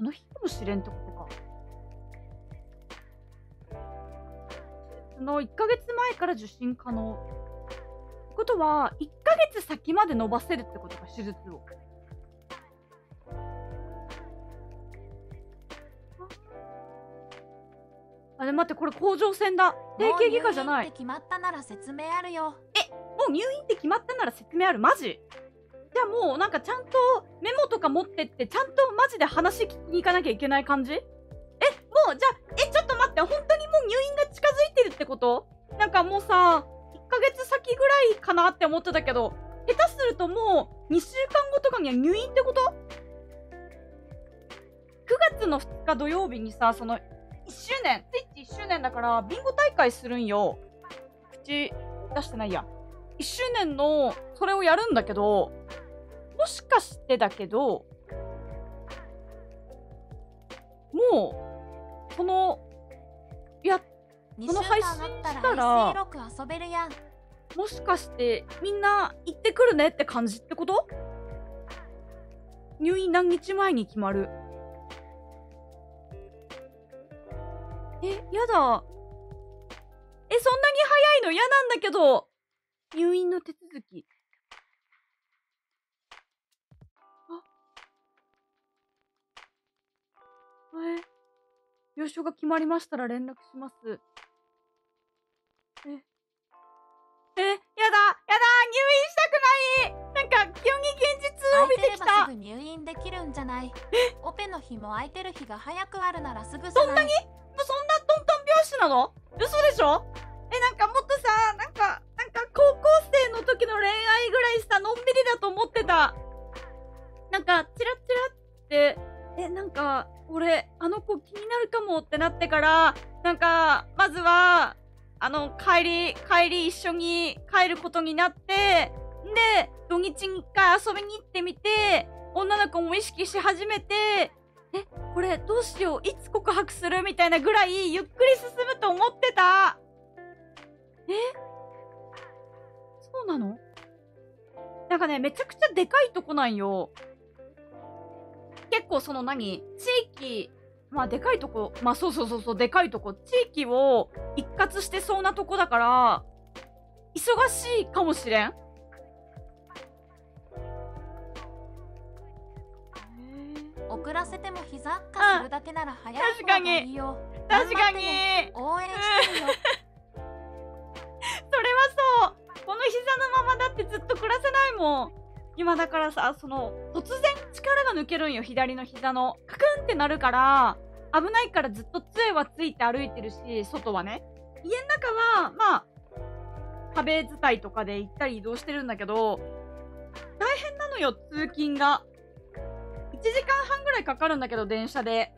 の日かもしれんってことか。のいっかげつまえから受診可能ってことは、いっかげつ先まで伸ばせるってことか、手術を。あれ待って、これ甲状腺だ、整形外科じゃない。え、もう入院って決まったなら説明あるよ。え、もう入院って決まったなら説明ある、マジ？じゃあもうなんかちゃんとメモとか持ってって、ちゃんとマジで話聞きに行かなきゃいけない感じ？え、もうじゃあ、え、ちょっと待って、本当にもう入院が近づいてるってこと？なんかもうさ、いっかげつ先ぐらいかなって思ってたけど、下手するともうにしゅうかんごとかには入院ってこと？ く 月のふつか土曜日にさ、そのいっしゅうねん、スイッチいっしゅうねんだからビンゴ大会するんよ。口出してないや。いっしゅうねんのそれをやるんだけど、もしかしてだけど、もうこのいやこの配信したらもしかしてみんな行ってくるねって感じってこと？入院何日前に決まる。え、やだ。え、そんなに早いの嫌なんだけど。入院の手続き。あ、え、病床が決まりましたら連絡します。え、え、やだ、やだ、入院したくない。なんか急に現実を見てきた。空いてればすぐ入院できるんじゃない？え、オペの日も空いてる日が早くあるならすぐ。そんなに？そんなトントン拍子なの？嘘でしょ？え、なんかもっとさ、なんか、なんか高校生の時の恋愛ぐらいさ、のんびりだと思ってた。なんか、チラチラって、え、なんか、俺、あの子気になるかもってなってから、なんか、まずは、あの、帰り、帰り一緒に帰ることになって、で、土日に一回遊びに行ってみて、女の子も意識し始めて、え、これどうしよう、いつ告白するみたいなぐらいゆっくり進むと思ってた。え、そうなの？なんかね、めちゃくちゃでかいとこなんよ。結構その何地域、まあでかいとこ、まあそうそうそうそう、でかいとこ、地域を一括してそうなとこだから、忙しいかもしれん。遅らせても膝悪化するだけなら早い方がいいよ。確かに、ね、応援してるよ。それはそう。この膝のままだってずっと暮らせないもん。今だからさ、その突然力が抜けるんよ、左の膝のカクンってなるから、危ないからずっと杖はついて歩いてるし、外はね、家の中はまあ壁伝いとかで行ったり移動してるんだけど、大変なのよ通勤が。いちじかんはんぐらいかかるんだけど、電車で。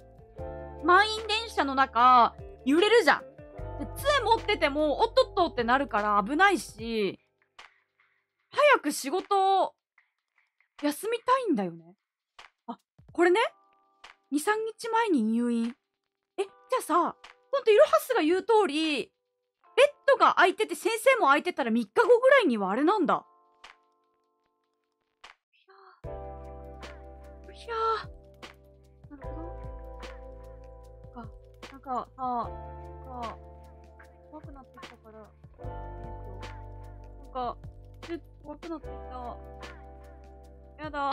満員電車の中、揺れるじゃん。で、杖持ってても、おっとっとってなるから危ないし、早く仕事、休みたいんだよね。あ、これね、に、さんにちまえに入院。え、じゃあさ、ほんと、いろはすが言う通り、ベッドが空いてて、先生も空いてたらみっかごぐらいにはあれなんだ。いやー、なるほど。なんか、なんか、あー、なんか、怖くなってきたから、なんか、え、怖くなってきた。やだ。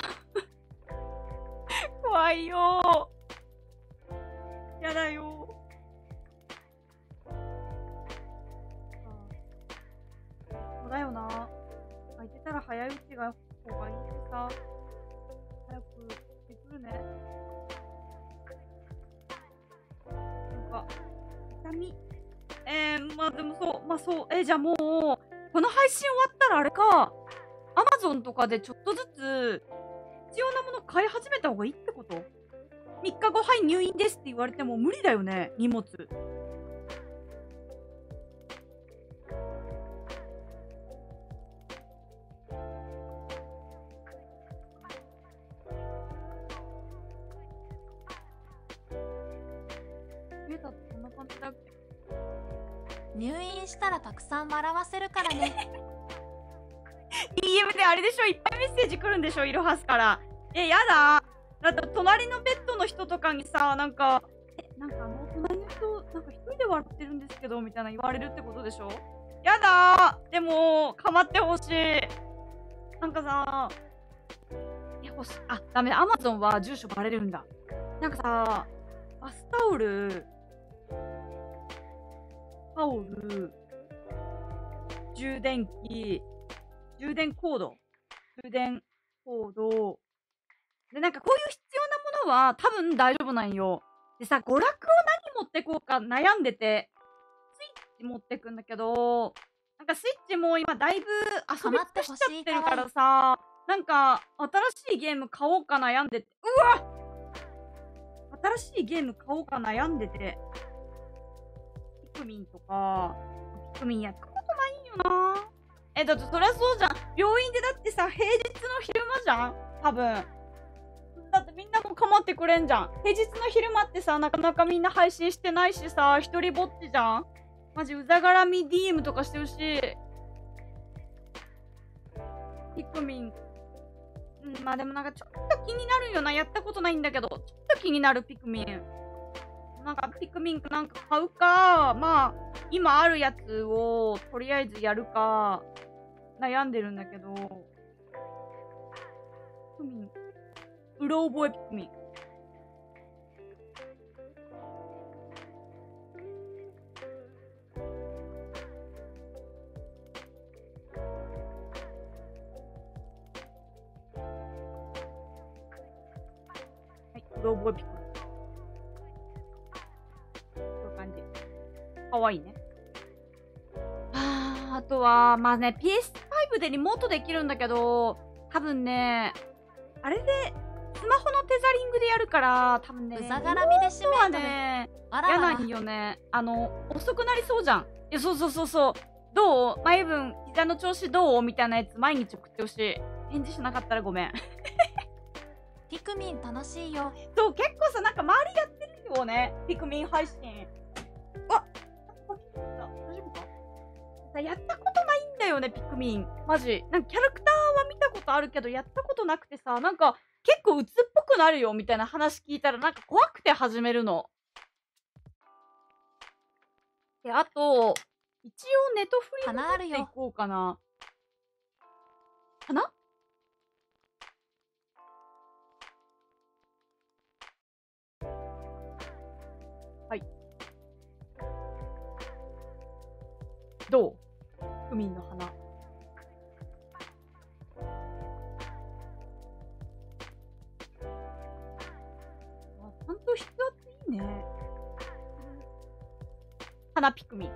怖いよー。やだよー。そうだよな。空いてたら早いうちが方がいいってさ。早く。ね、なんか痛み、えー、まあでもそう、まあそう、えー、じゃあもうこの配信終わったらあれか、アマゾンとかでちょっとずつ必要なもの買い始めた方がいいってこと？みっかご、はい、入院ですって言われても無理だよね、荷物。入院したらたくさん笑わせるからね。ディーエム であれでしょ、いっぱいメッセージ来るんでしょ、いろはすから。え、やだ。だって隣のベッドの人とかにさ、なんか、え、なんかあの隣の人、なんか一人で笑ってるんですけど、みたいな言われるってことでしょ。やだ。でも、かまってほしい。なんかさ、いや、ほし、あ、ダメ、Amazon は住所バレるんだ。なんかさ、バスタオル、タオル、充電器、充電コード、充電コード。で、なんかこういう必要なものは多分大丈夫なんよ。でさ、娯楽を何持ってこうか悩んでて、スイッチ持ってくんだけど、なんかかスイッチも今だいぶ遊び尽くしちゃってるからさ、なんか新しいゲーム買おうか悩んでて、うわっ、新しいゲーム買おうか悩んでて、ピクミンとか、ピクミンやったことないんよな。え、だってそりゃそうじゃん。病院でだってさ、平日の昼間じゃん多分。だってみんなも構ってくれんじゃん。平日の昼間ってさ、なかなかみんな配信してないしさ、一人ぼっちじゃん。マジうざがらみ ディーエム とかしてほしい。ピクミン。うん、まあでもなんかちょっと気になるよな。やったことないんだけど、ちょっと気になるピクミン。なんかピクミンなんか買うか、まあ今あるやつをとりあえずやるか悩んでるんだけど。ピクミン。うろ覚えピクミン。うろ覚えピクミン。こういう感じ。かわいいね。あー、あとは、まあね、ピーエスファイブ でリモートできるんだけど、多分ね、あれで、スマホのテザリングでやるから、多分ね、うざがらみで締めはね、嫌なんよね。あの、遅くなりそうじゃん。いや、そうそうそうそう。どう？前分、膝の調子どう？みたいなやつ、毎日送ってほしい。返事しなかったらごめん。ピクミン楽しいよ。そう、結構さ、なんか周りやってるよね、ピクミン配信。あ、大丈夫か？さ、やったことないんだよね、ピクミン。マジ。なんかキャラクターは見たことあるけど、やったことなくてさ、なんか結構鬱っぽくなるよみたいな話聞いたら、なんか怖くて始めるの。で、あと、一応ネトフリーで見ていこうかな。かな？どう？ピクミンの花。あ、ほんと筆圧いいね。花ピクミン。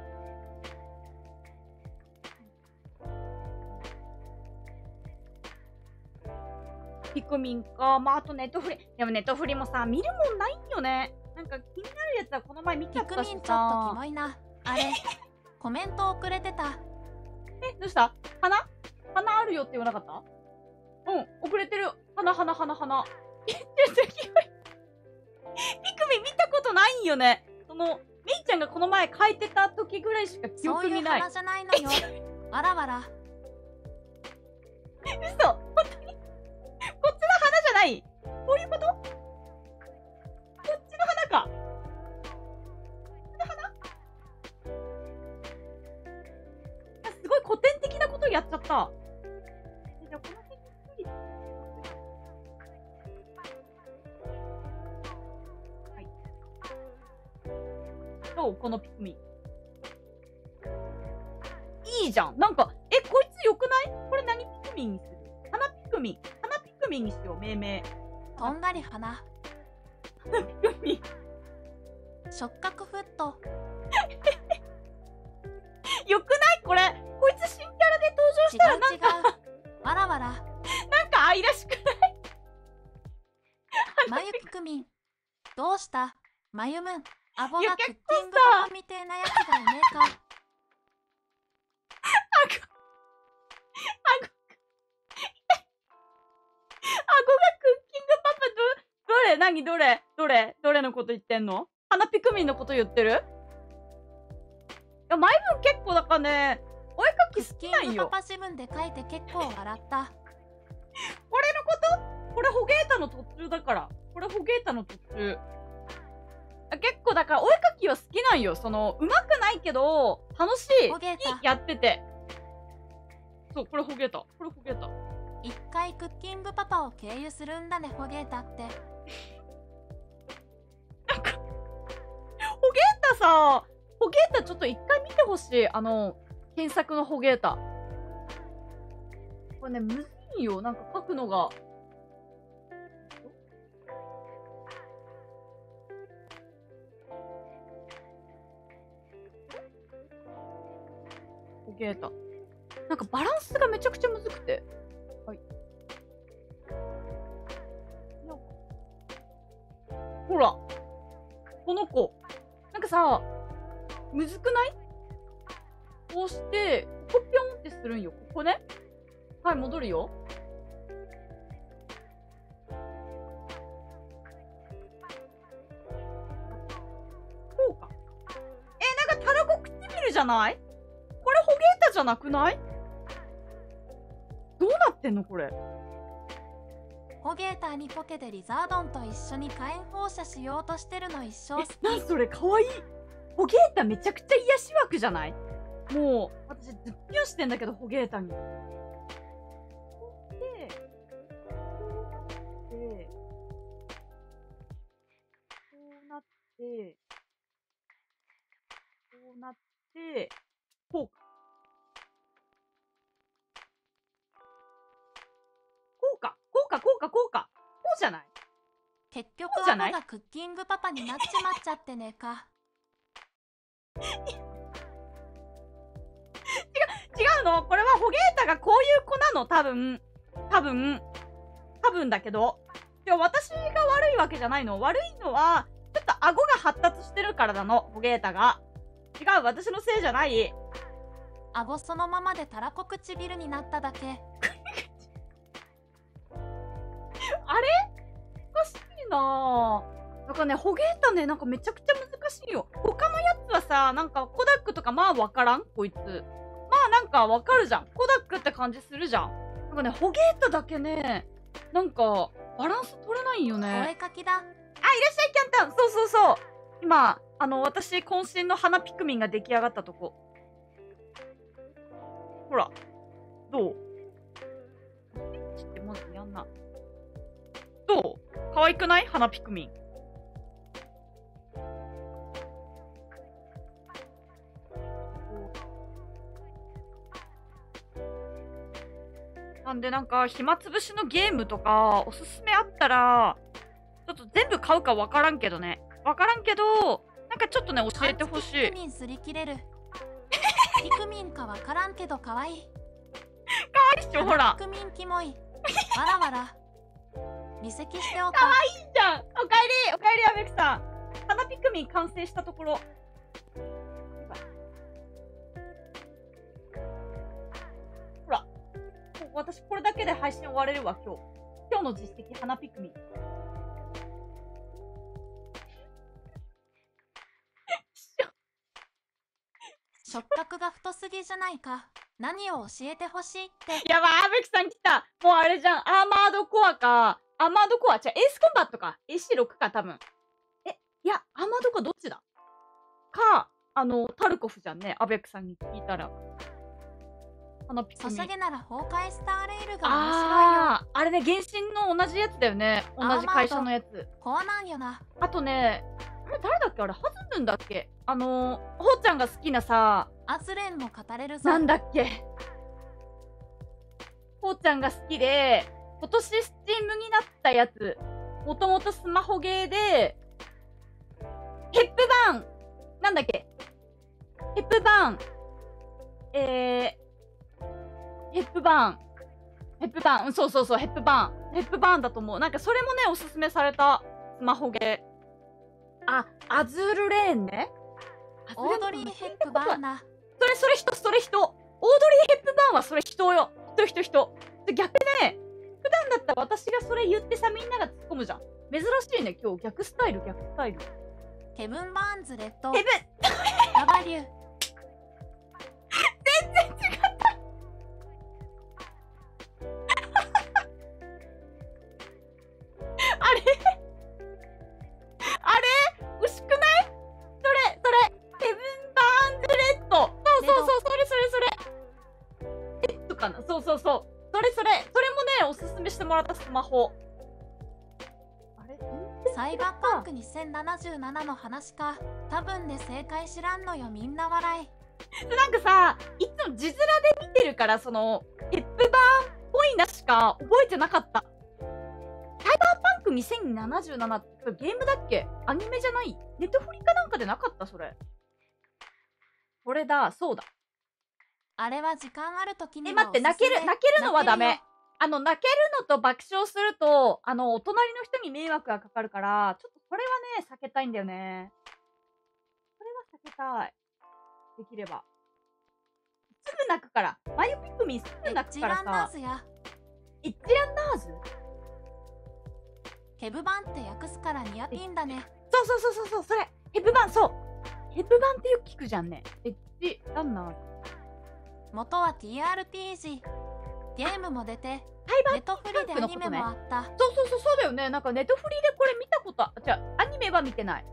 ピクミンか。まあ、あとネトフリ。でもネトフリもさ、見るもんないんよね。なんか気になるやつはこの前見ちゃったしさ。ピクミンちょっとキモいな。あれ。コメントをくれてた。え、どうした？花？花あるよって言わなかった？うん、遅れてる。花花花花。ピクミン見たことないんよね。そのみーちゃんがこの前書いてた時ぐらいしか記憶にない。そういう花じゃないのよ。わらわら。嘘、本当に？こっちの花じゃない。こういうこと？こっちの花か。古典的なことやっちゃった。じゃあこの辺に、はい。どう？このピクミン。いいじゃん。なんか、え、こいつよくない？これ何ピクミンにする？花ピクミン。花ピクミンにしよう、命名。とんがり花。花ピクミン。触覚フット。よくないこれ？こいつ新キャラで登場したらなんか違う違う、わらわら。なんか愛らしくない？まゆピクミンどうした？まゆむんアボがクッキングパパみてえなやつがいねえか。あごあごあごがクッキングパパどどれ何どれどれどれのこと言ってんの？花ピクミンのこと言ってる？前分結構だからね、お絵描き好きなんよ。パパ自分で描いて結構笑った。俺のこと？これホゲータの途中だから。これホゲータの途中。結構だからお絵描きは好きなんよ。そのうまくないけど楽しい。やってて。そうこれホゲータ。これホゲータ。一回クッキングパパを経由するんだねホゲータって。なんかホゲータさ。ホゲータちょっと一回見てほしい。あの検索のホゲータこれねむずいよ。なんか書くのがホゲータ。なんかバランスがめちゃくちゃむずくて。はい。ほら。この子。なんかさ、むずくない？こうして、ここぴょんってするんよ。ここね。はい、戻るよ。じゃない？これホゲータじゃなくない？どうなってんのこれ。ホゲータにポケでリザードンと一緒に火炎放射しようとしてるの一緒。え、何それかわいい。ホゲータめちゃくちゃ癒し枠じゃない？もう私ずっぴゅんしてんだけどホゲータに。で、こうなってこうなってで、こうか。こうか、こうか、こうか、こうか。こうじゃない。結局はまだクッキングパパになっちまっちゃってねえか。違う、違うの。これはホゲータがこういう子なの。多分、多分、多分だけど。いや、私が悪いわけじゃないの。悪いのは、ちょっと顎が発達してるからなの、ホゲータが。違う、私のせいじゃない。顎そのままでたらこ唇になっただけ。あれおかしいなぁ。なんかね、ホゲータね、なんかめちゃくちゃ難しいよ。他のやつはさ、なんかコダックとかまあわからん。こいつまあなんかわかるじゃん。コダックって感じするじゃん。なんかね、ホゲータだけね、なんかバランス取れないよね。声かきだ。あ、いらっしゃいキャンタン。そうそうそう、今あの私渾身の花ピクミンが出来上がったとこ。ほらどう？ちょっとまずやんな。どう？可愛くない？花ピクミン。なんでなんか暇つぶしのゲームとかおすすめあったら、ちょっと全部買うかわからんけどね。わからんけど。なんかちょっとね教えてほしい。ピクミン擦り切れる。ピクミンかわからんけど可愛い。可愛いっしょほら。ピクミンキモい。わらわら。離席しておった。可愛いじゃん。おかえりおかえりアメクさん。花ピクミン完成したところ。ほら。私これだけで配信終われるわ今日。今日の実績花ピクミン。触覚が太すぎじゃないか。何を教えてほしいって。やばい、アベキさん来た。もうあれじゃん。アーマードコアか。アーマードコアじゃエースコンバットか。エーシーろく か、多分。え、いや、アーマードコアどっちだか、あの、タルコフじゃんね。アベキさんに聞いたら。あの、ピカソシャゲなら崩壊スターレイルが面白いよ。ああ、あれね、原神の同じやつだよね。同じ会社のやつ。コアなんよな。あとね、誰だっけあれ、ハズルンだっけ。あのー、ほーちゃんが好きなさ、アズレンも語れるぞ。なんだっけ、ほーちゃんが好きで今年スチームになったやつ。もともとスマホゲーでヘップバーン、なんだっけヘップバーン、えー、ヘップバーンヘップバーン、うん、そうそうそうヘップバーンヘップバーンだと思う。なんかそれもねおすすめされたスマホゲー。あ、アズールレーンね。オードリー・ヘップバーンな。それそれ人、それ人。オードリー・ヘップバーンはそれ人よ。人人人。逆ね、普段だったら私がそれ言ってさ、みんなが突っ込むじゃん。珍しいね、今日。逆スタイル、逆スタイル。ケブン・バーンズ・レッド。ケブンダブリュー。全然違った。あれそうそうそう、それそれそれもねおすすめしてもらったスマホ。あれサイバーパンクにせんななじゅうななの話か。多分で正解知らんのよ、みんな笑い。なんかさ、いつも字面で見てるから、そのヘップバーンっぽいなしか覚えてなかった。サイバーパンクにせんななじゅうななってゲームだっけ。アニメじゃない。ネットフリかなんかでなかったそれ。これだそうだ。あれは時間ある時に。え、待って、泣ける、泣けるのはダメ。あの、泣けるのと爆笑すると、あの、お隣の人に迷惑がかかるから、ちょっとこれはね、避けたいんだよね。これは避けたい。できれば。すぐ泣くから。マユピクミンすぐ泣くからさ。一覧ナーズや。一覧ナーズ？ヘブバンって訳すからニアピンだね。そうそうそうそうそう、それ。ヘブバン、そう。ヘブバンってよく聞くじゃんね。エッジランナー。元は ティーアールピージー。ゲームも出て、ネトフリでアニメもあった。そうそうそう、そうだよね。なんかネトフリでこれ見たことあ、じゃあ、アニメは見てない。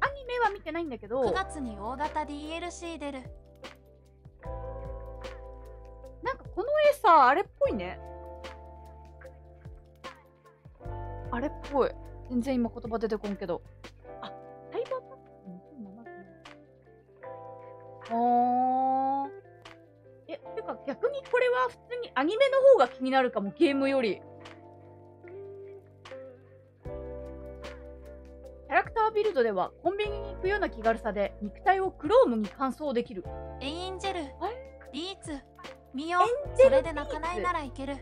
アニメは見てないんだけど。くがつに大型 ディーエルシー 出る。なんかこの絵さ、あれっぽいね。あれっぽい。全然今言葉出てこんけど。あ、サイバーパンク。おー。え、てか逆にこれは普通にアニメの方が気になるかも、ゲームより。キャラクタービルドではコンビニに行くような気軽さで肉体をクロームに乾燥できる。エインジェル、リーツ、ミオ、それで泣かないならいける。あ、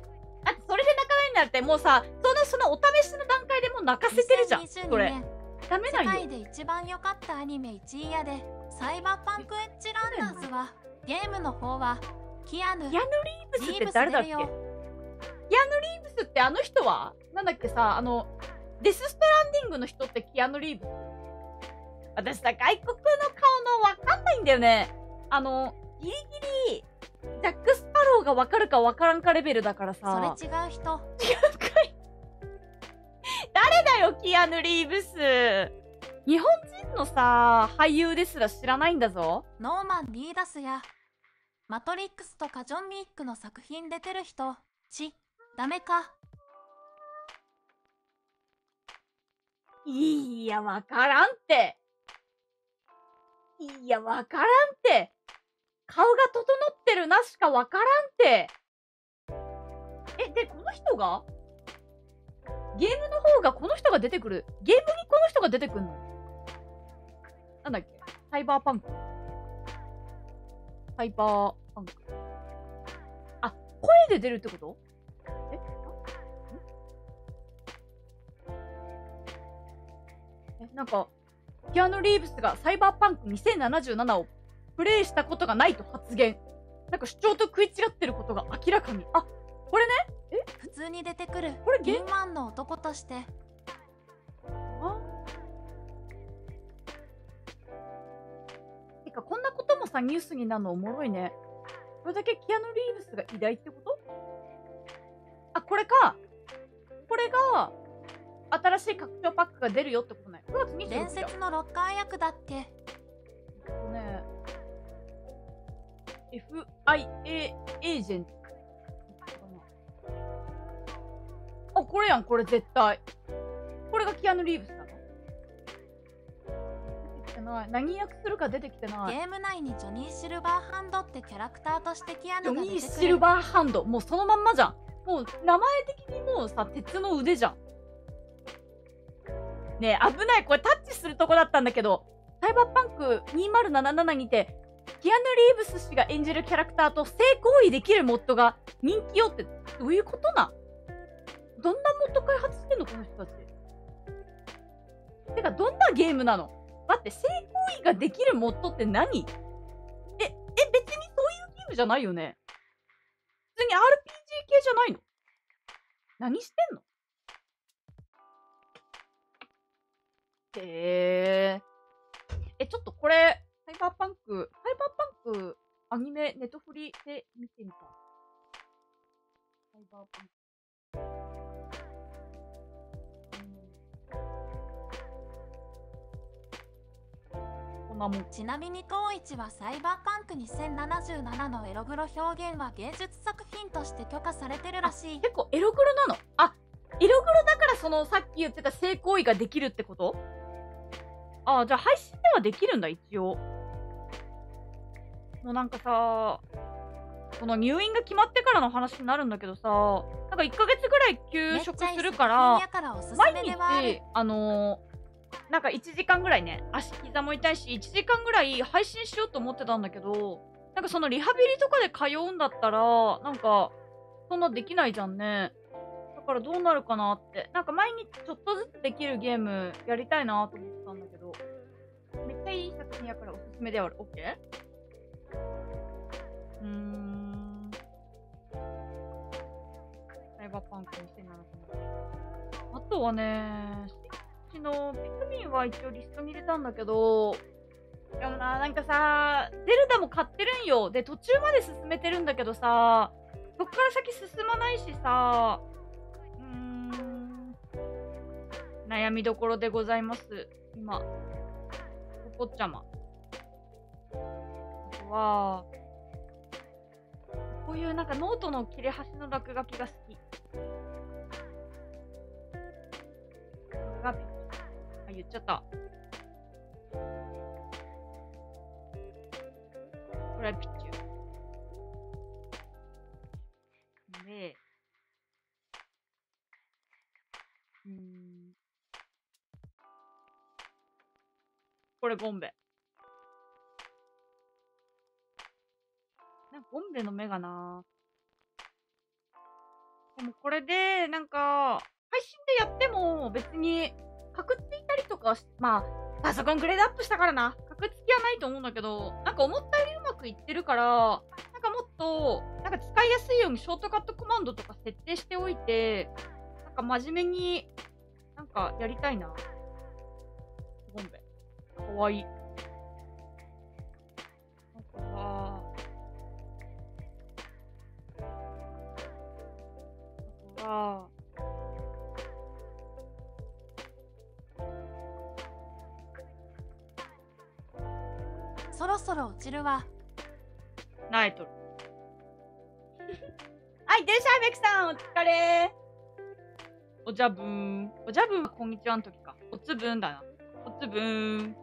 それで泣かないならってもうさ、そのそのお試しの段階でもう泣かせてるじゃん。これダメだよ。世界で一番良かったアニメいち位やで、サイバーパンクエッジランナーズはゲームの方はキアヌ・リーブスって誰だっけ？キアヌ・リーブスってあの人はなんだっけさ、あのデス・ストランディングの人ってキアヌ・リーブス。私さ、外国の顔のわかんないんだよね。あのギリギリジャック・スパローがわかるかわからんかレベルだからさ。それ違う人。違うかい。誰だよ、キアヌ・リーブス。日本人のさ、俳優ですら知らないんだぞ。ノーマン・リーダスや、マトリックスとかジョン・ミックの作品出てる人。ち、ダメか。いや、わからんって。いや、わからんって。顔が整ってるなしかわからんって。え、で、この人がゲームの方がこの人が出てくる。ゲームにこの人が出てくるのなんだっけ、サイバーパンク。サイバーパンク。あ、声で出るってこと？え？え、なんか、キアヌ・リーブスがサイバーパンクにせんななじゅうななをプレイしたことがないと発言。なんか主張と食い違ってることが明らかに。あ、これね。え、普通に出てくる。これゲームマンの男として。あ。てかこんなこともさニュースになるのおもろいね。これだけキアヌ・リーブスが偉大ってこと？あ、これか。これが新しい拡張パックが出るよってことね。伝説のロッカー役だって。ね。エフアイエー エージェント。あ、これやん、これ絶対。これがキアヌ・リーブスなの？出てきてない。何役するか出てきてない。ゲーム内にジョニー・シルバーハンドってキャラクターとしてキアヌが出てくる。ジョニー・シルバーハンド。もうそのまんまじゃん。もう名前的にもうさ、鉄の腕じゃん。ねえ、危ない。これタッチするとこだったんだけど、サイバーパンクにせんななじゅうななにて、キアヌ・リーブス氏が演じるキャラクターと性行為できるモッドが人気よってどういうことな？どんなモッド開発してんのこの人たち。てかどんなゲームなの？待って、性行為ができるモッドって何？え、え、別にそういうゲームじゃないよね。普通に アールピージー 系じゃないの？何してんの？へえ。え、ちょっとこれ。サイバーパンク、サイバーパンク、アニメ、ネトフリで見てみた。サイバーパンク。うん、もちなみに、当一はサイバーパンクにせんななじゅうななのエログロ表現は芸術作品として許可されてるらしい。結構エログロなの？あ、エログロだからそのさっき言ってた性行為ができるってこと？ああ、じゃあ配信ではできるんだ、一応。もうなんかさ、この入院が決まってからの話になるんだけどさ、なんかいっかげつぐらい休職するから、毎日、あの、なんかいちじかんぐらいね、足膝も痛いし、いちじかんぐらい配信しようと思ってたんだけど、なんかそのリハビリとかで通うんだったら、なんか、そんなできないじゃんね。だからどうなるかなって。なんか毎日ちょっとずつできるゲームやりたいなと思ってたんだけど。めっちゃいい作品やからおすすめではある。オッケー？うーん。サイバーパンクにせんななひゃく。あとはね、スイッチのピクミンは一応リストに入れたんだけど、でもな、なんかさ、ゼルダも買ってるんよ。で、途中まで進めてるんだけどさ、そっから先進まないしさ、うーん、悩みどころでございます、今。おっちゃま。あとは、こういうなんかノートの切れ端の落書きが好き。あ、言っちゃった。これはピッチュ。で、うーん。これゴンベ。なんかゴンベの目がな。でもこれで、なんか、配信でやっても別に、かくっていたりとか、まあ、パソコングレードアップしたからな。かくつきはないと思うんだけど、なんか思ったよりうまくいってるから、なんかもっと、なんか使いやすいようにショートカットコマンドとか設定しておいて、なんか真面目に、なんかやりたいな。ゴンベ。かわいい。なんかは、あとは、そろそろ落ちるわ。ナイトル。はい、電車めくさん、お疲れ。おじゃぶーん。おじゃぶーんはこんにちはの時か。おつぶーんだな。おつぶーん。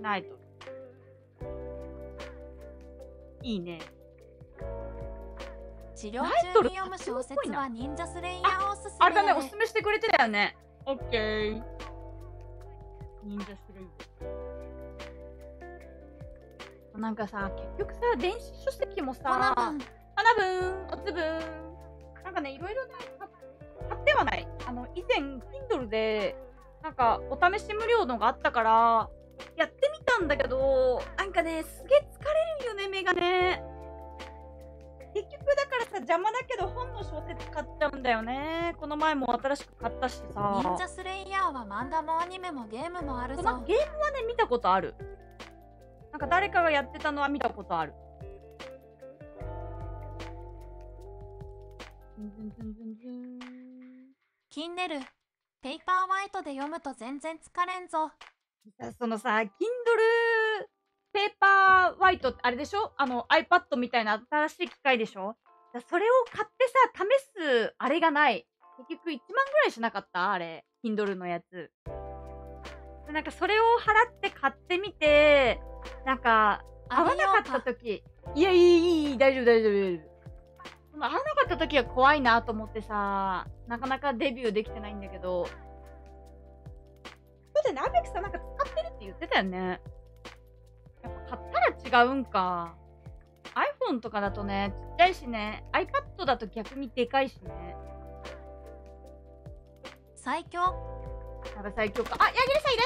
ナイトルいいね。治療中に読む小説は忍者スレイヤーをおすすめ。あれだね、おすすめしてくれてたよね。オッケー。忍者スレイヤー。なんかさ、結局さ、電子書籍もさ、花分、花分、おつぶん。なんかね、いろいろね、買ってはない。あの、以前、Kindle で、なんか、お試し無料のがあったから、やってみたんだけど、なんかね、すげえ疲れるよね、目がね。結局だからさ、邪魔だけど本の小説買っちゃうんだよね。この前も新しく買ったしさ。忍者スレイヤーは漫画もアニメもゲームもあるぞ。ゲームはね、見たことある。なんか誰かがやってたのは見たことある。キンネル。ペーパーワイトで読むと全然疲れんぞ。そのさ、Kindle ペーパーワイトってあれでしょ？あの iPad みたいな新しい機械でしょ？それを買ってさ、試すあれがない。結局いちまんぐらいしなかったあれ。Kindle のやつ。なんかそれを払って買ってみて、なんか合わなかった時。いや、いい、いい、大丈夫、大丈夫、大丈夫。合わなかった時は怖いなと思ってさ、なかなかデビューできてないんだけど。そうだよね、アベクさんなんか使ってるって言ってたよね。やっぱ買ったら違うんか。iPhone とかだとね、ちっちゃいしね、iPad だと逆にでかいしね。最強やば最強か。あ、ヤギルさんいら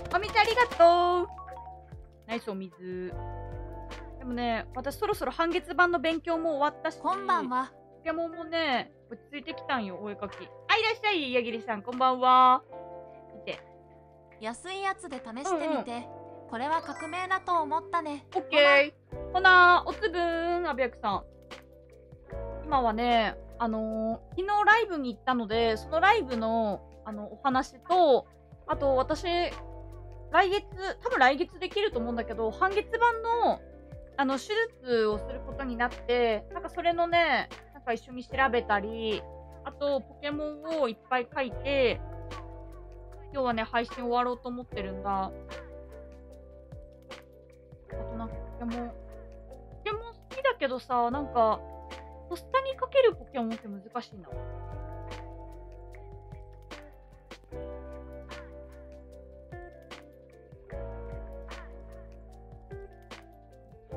っしゃい。お水ありがとう。ナイスお水。でもね、私そろそろ半月版の勉強も終わったし、こんばんは。ポケモンもね、落ち着いてきたんよ、お絵かき。あ、いらっしゃい、矢切さん、こんばんは。見て。安いやつで試してみて。うんうん、これは革命だと思ったね。オッケー。ほな、おつぶーん、アビヤクさん。今はね、あのー、昨日ライブに行ったので、そのライブの、あの、お話と、あと私、来月、多分来月できると思うんだけど、半月版の、あの、手術をすることになって、なんかそれのね、なんか一緒に調べたり、あとポケモンをいっぱい書いて、今日はね、配信終わろうと思ってるんだ。あとなんかポケモン、ポケモン好きだけどさ、なんか、とっさにかけるポケモンって難しいな。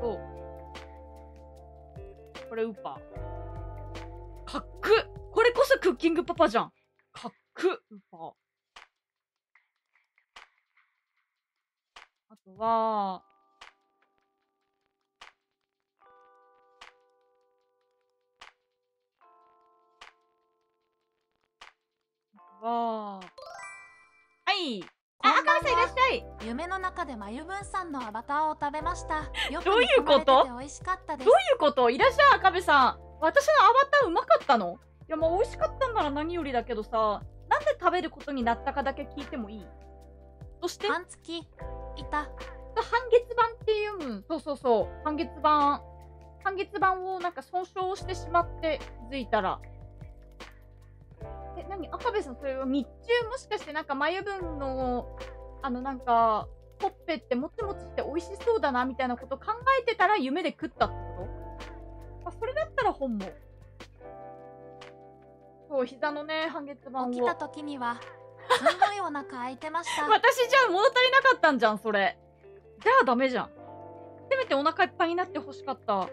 そう。これウーパーかっく、これこそクッキングパパじゃん。かっくウーパー。あとはわー、はい。あ、赤羽さんいらっしゃい。夢の中でまゆぶんさんのアバターを食べました。よく見込まれてて美味しかったです。どういうこと？どういうこと？いらっしゃい赤部さん。私のアバターうまかったの？いや、まあ美味しかったんなら何よりだけどさ、なんで食べることになったかだけ聞いてもいい？そして半月いた。半月板っていう、うん、そうそうそう。半月板、半月板をなんか損傷してしまって気づいたら。え、何赤部さん、それは日中もしかしてなんか眉分のあのなんかほっぺってもちもちして美味しそうだなみたいなこと考えてたら夢で食ったってこと？あ、それだったら本もそう、膝のね半月板を起きた時にはすごいお腹空いてました私じゃあ物足りなかったんじゃんそれ。じゃあダメじゃん。せめてお腹いっぱいになってほしかった。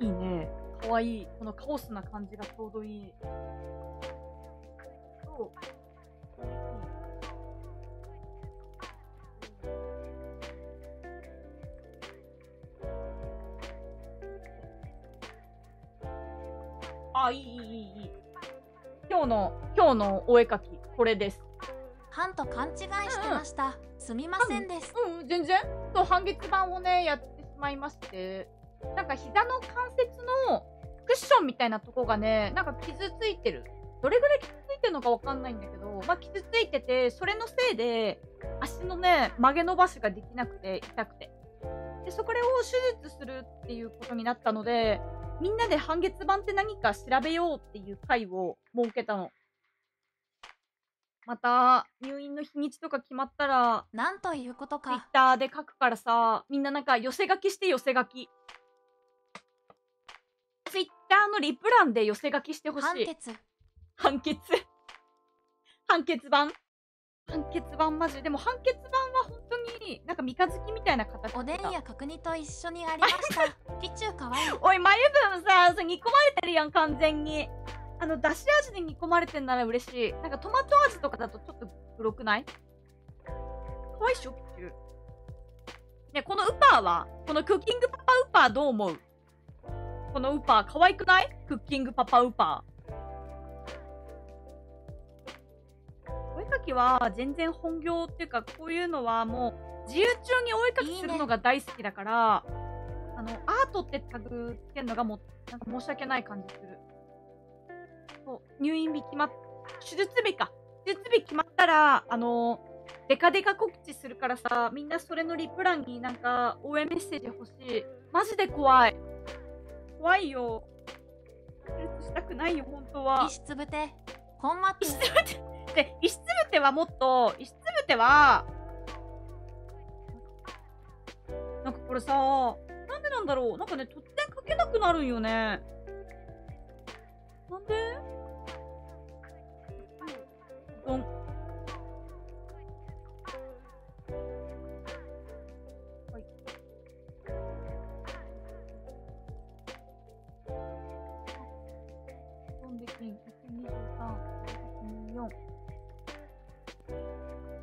いいね、かわいい。このカオスな感じがちょうどいい。あ、いいいいいい。今日の今日のお絵かきこれです。半と勘違いしてました。うんうん、すみませんです。うん、うん、全然。そう半月板をねやってしまいまして、なんか膝の関節のクッションみたいなとこがね、なんか傷ついてる。どれぐらい傷ついてるのかわかんないんだけど、まあ、傷ついてて、それのせいで足のね曲げ伸ばしができなくて痛くて、でそこを手術するっていうことになったので、みんなで半月板って何か調べようっていう会を設けたの。また入院の日にちとか決まったらなんということか Twitter で書くからさ、みんななんか寄せ書きして、寄せ書きツイッターのリプ欄で寄せ書きしてほしい。判決判決判決版判決版マジでも判決版は本当になんか三日月みたいな形。おでんや角煮と一緒にありましたピチューかわいい。おいまゆぶんさ、それ煮込まれてるやん完全に。あのだし味で煮込まれてんなら嬉しい。なんかトマト味とかだとちょっと黒くない？かわいいっしょピチューね。このウパーはこのクッキングパパウパーどう思う？このウパー可愛くない？クッキングパパウパー。お絵かきは全然本業っていうか、こういうのはもう自由中にお絵かきするのが大好きだから、いいね、あのアートってタグつけるのがもうなんか申し訳ない感じする。そう入院日決まっ、手術日か、手術日決まったらあのデカデカ告知するからさ、みんなそれのリプランになんか応援メッセージ欲しい。マジで怖い。怖いよ。手術したくないよ本当は。石つぶて、ほんま。石つぶてで、石つぶてはもっと、石つぶてはなんかこれさ、なんでなんだろう、なんかね突然書けなくなるんよね。なんで？どん。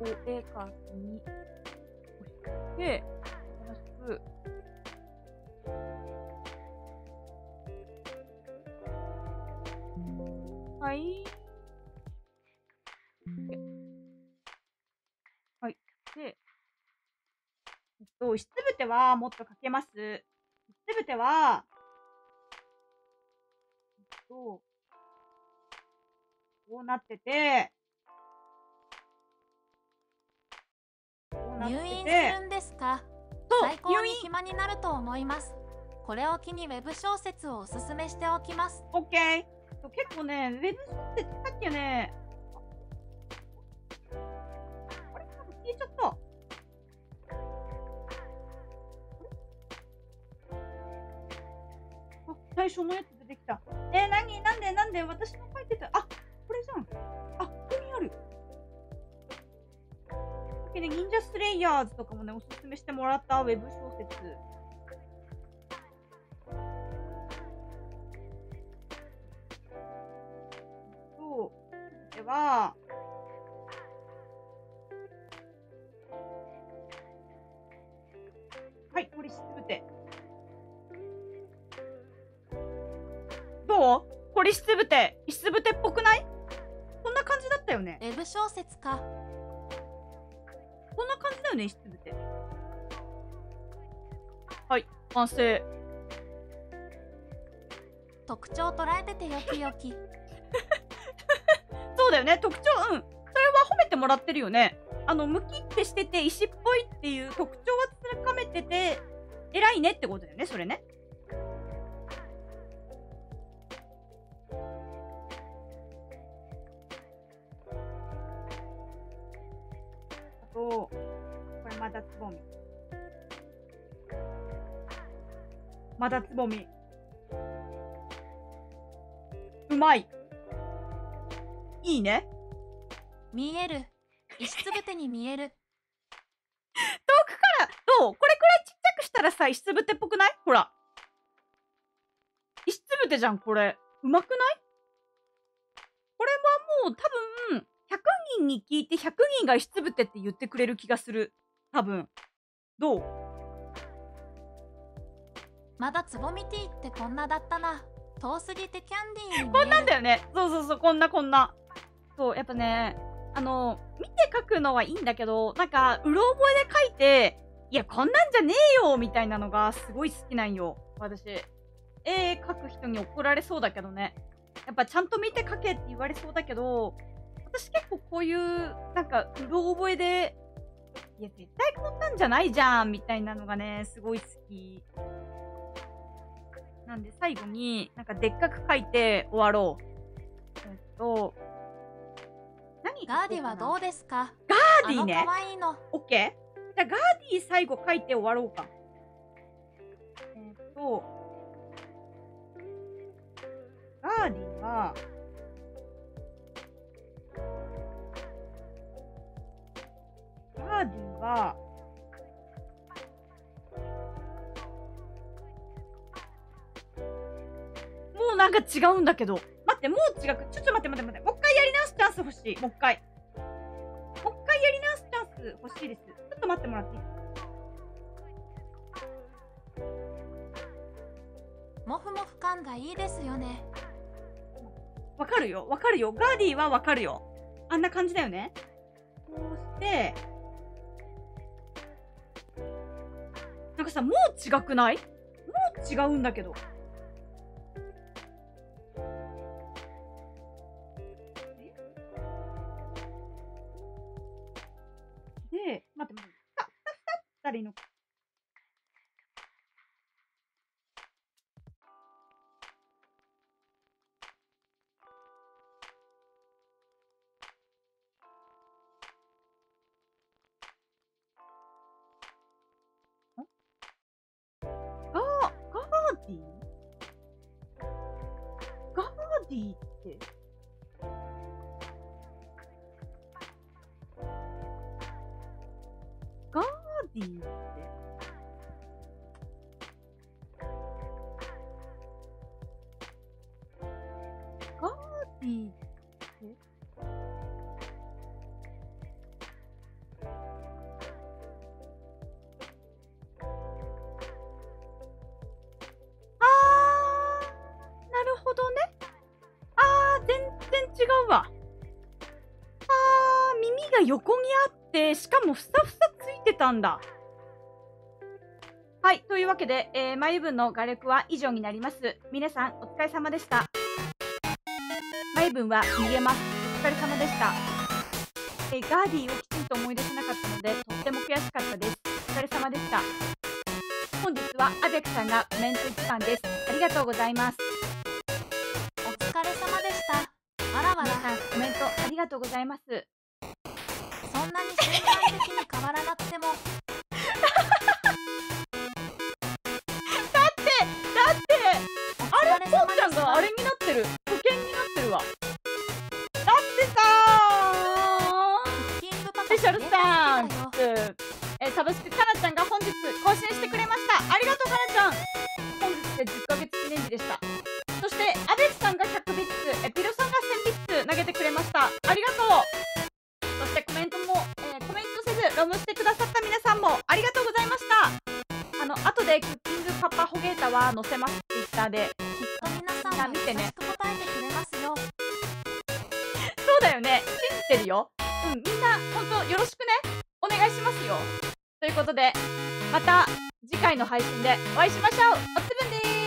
お絵かきに押してよろしく。はい、はい。でえっと石つぶてはもっとかけます。石つぶてはえっとこうなってて入院するんですか？最高に暇になると思います。これを機にウェブ小説をおすすめしておきます。オッケー。結構ね、ウェブ小説さっきね、あれなんか消えちゃった。あ、最初のやつ出てきた。えー、何？なんでなんで私の書いてた。あ、これじゃん。あ、ここにある。忍者スレイヤーズとかもねおすすめしてもらったウェブ小説。は、はい、これしつぶて。どう？これしつぶて。しつぶてっぽくない？こんな感じだったよね。ウェブ小説か。こんな感じだよね、しつぶて。はい、完成。特徴捉えててよきよき。そうだよね、特徴、うん、それは褒めてもらってるよね。あの、むきってしてて石っぽいっていう特徴はつかめてて偉いねってことだよね、それね。あと、これまだつぼみ、まだつぼみ、うまい、いいね。見える、石つぶてに見える。遠くからどう？これくらいちっちゃくしたらさ、石つぶてっぽくない？ほら、石つぶてじゃん、これ。うまくない？これはもう多分ひゃくにんに聞いてひゃくにんが石つぶてって言ってくれる気がする、多分。どう？まだつぼみティーってこんなだったな。遠すぎてキャンディーに見える。こんなんだよね。そうそうそう、こんなこんな。そう、やっぱね、あの、見て書くのはいいんだけど、なんか、うろ覚えで書いて、いや、こんなんじゃねえよみたいなのがすごい好きなんよ、私。絵描く人に怒られそうだけどね。やっぱ、ちゃんと見て書けって言われそうだけど、私結構こういう、なんか、うろ覚えで、いや、絶対こんなんじゃないじゃんみたいなのがね、すごい好き。なんで、最後に、なんか、でっかく書いて終わろう。えっと、ガーディはどうですか？ガーディね。可愛いの。オッケー。じゃあガーディ最後書いて終わろうか。えー、っと、ガーディは、ガーディは、もうなんか違うんだけど。待って、もう違う。ちょっと待って待って待って。もう一回やり直すチャンス欲しい。もう一回。もう一回やり直すチャンス欲しいです。ちょっと待ってもらっていいですか？もふもふ感がいいですよね。わかるよ、わかるよ。ガーディはわかるよ。あんな感じだよね。こうして、なんかさ、もう違くない？もう違うんだけど。ガーディってガーディってガーディって横にあって、しかもふさふさついてたんだ。はい、というわけで、えー、眉文の画力は以上になります。皆さんお疲れ様でした。眉文は逃げます。お疲れ様でした。えー、ガーディをきちんと思い出せなかったのでとっても悔しかったです。お疲れ様でした。本日はアベクさんがコメント一番です。ありがとうございます。お疲れ様でした。わらわら、コメントありがとうございます。そんなに瞬間的に変わらなくてもだってだってあれ、こうちゃんがあれになってる、保険になってるわ。だってさー、スペシャルスタンツ、えー、サブスクかなちゃんが本日更新してくれました。ありがとうかなちゃん。本日でじゅっかげつ記念日でした。そしてアベクさんがひゃくビッツ、えピロさんがせんビッツ投げてくれました。ありがとうございます。てるよ。うん、みんな、ほんとよろしくね。お願いしますよ。ということで、また次回の配信でお会いしましょう。おつぶんでーす。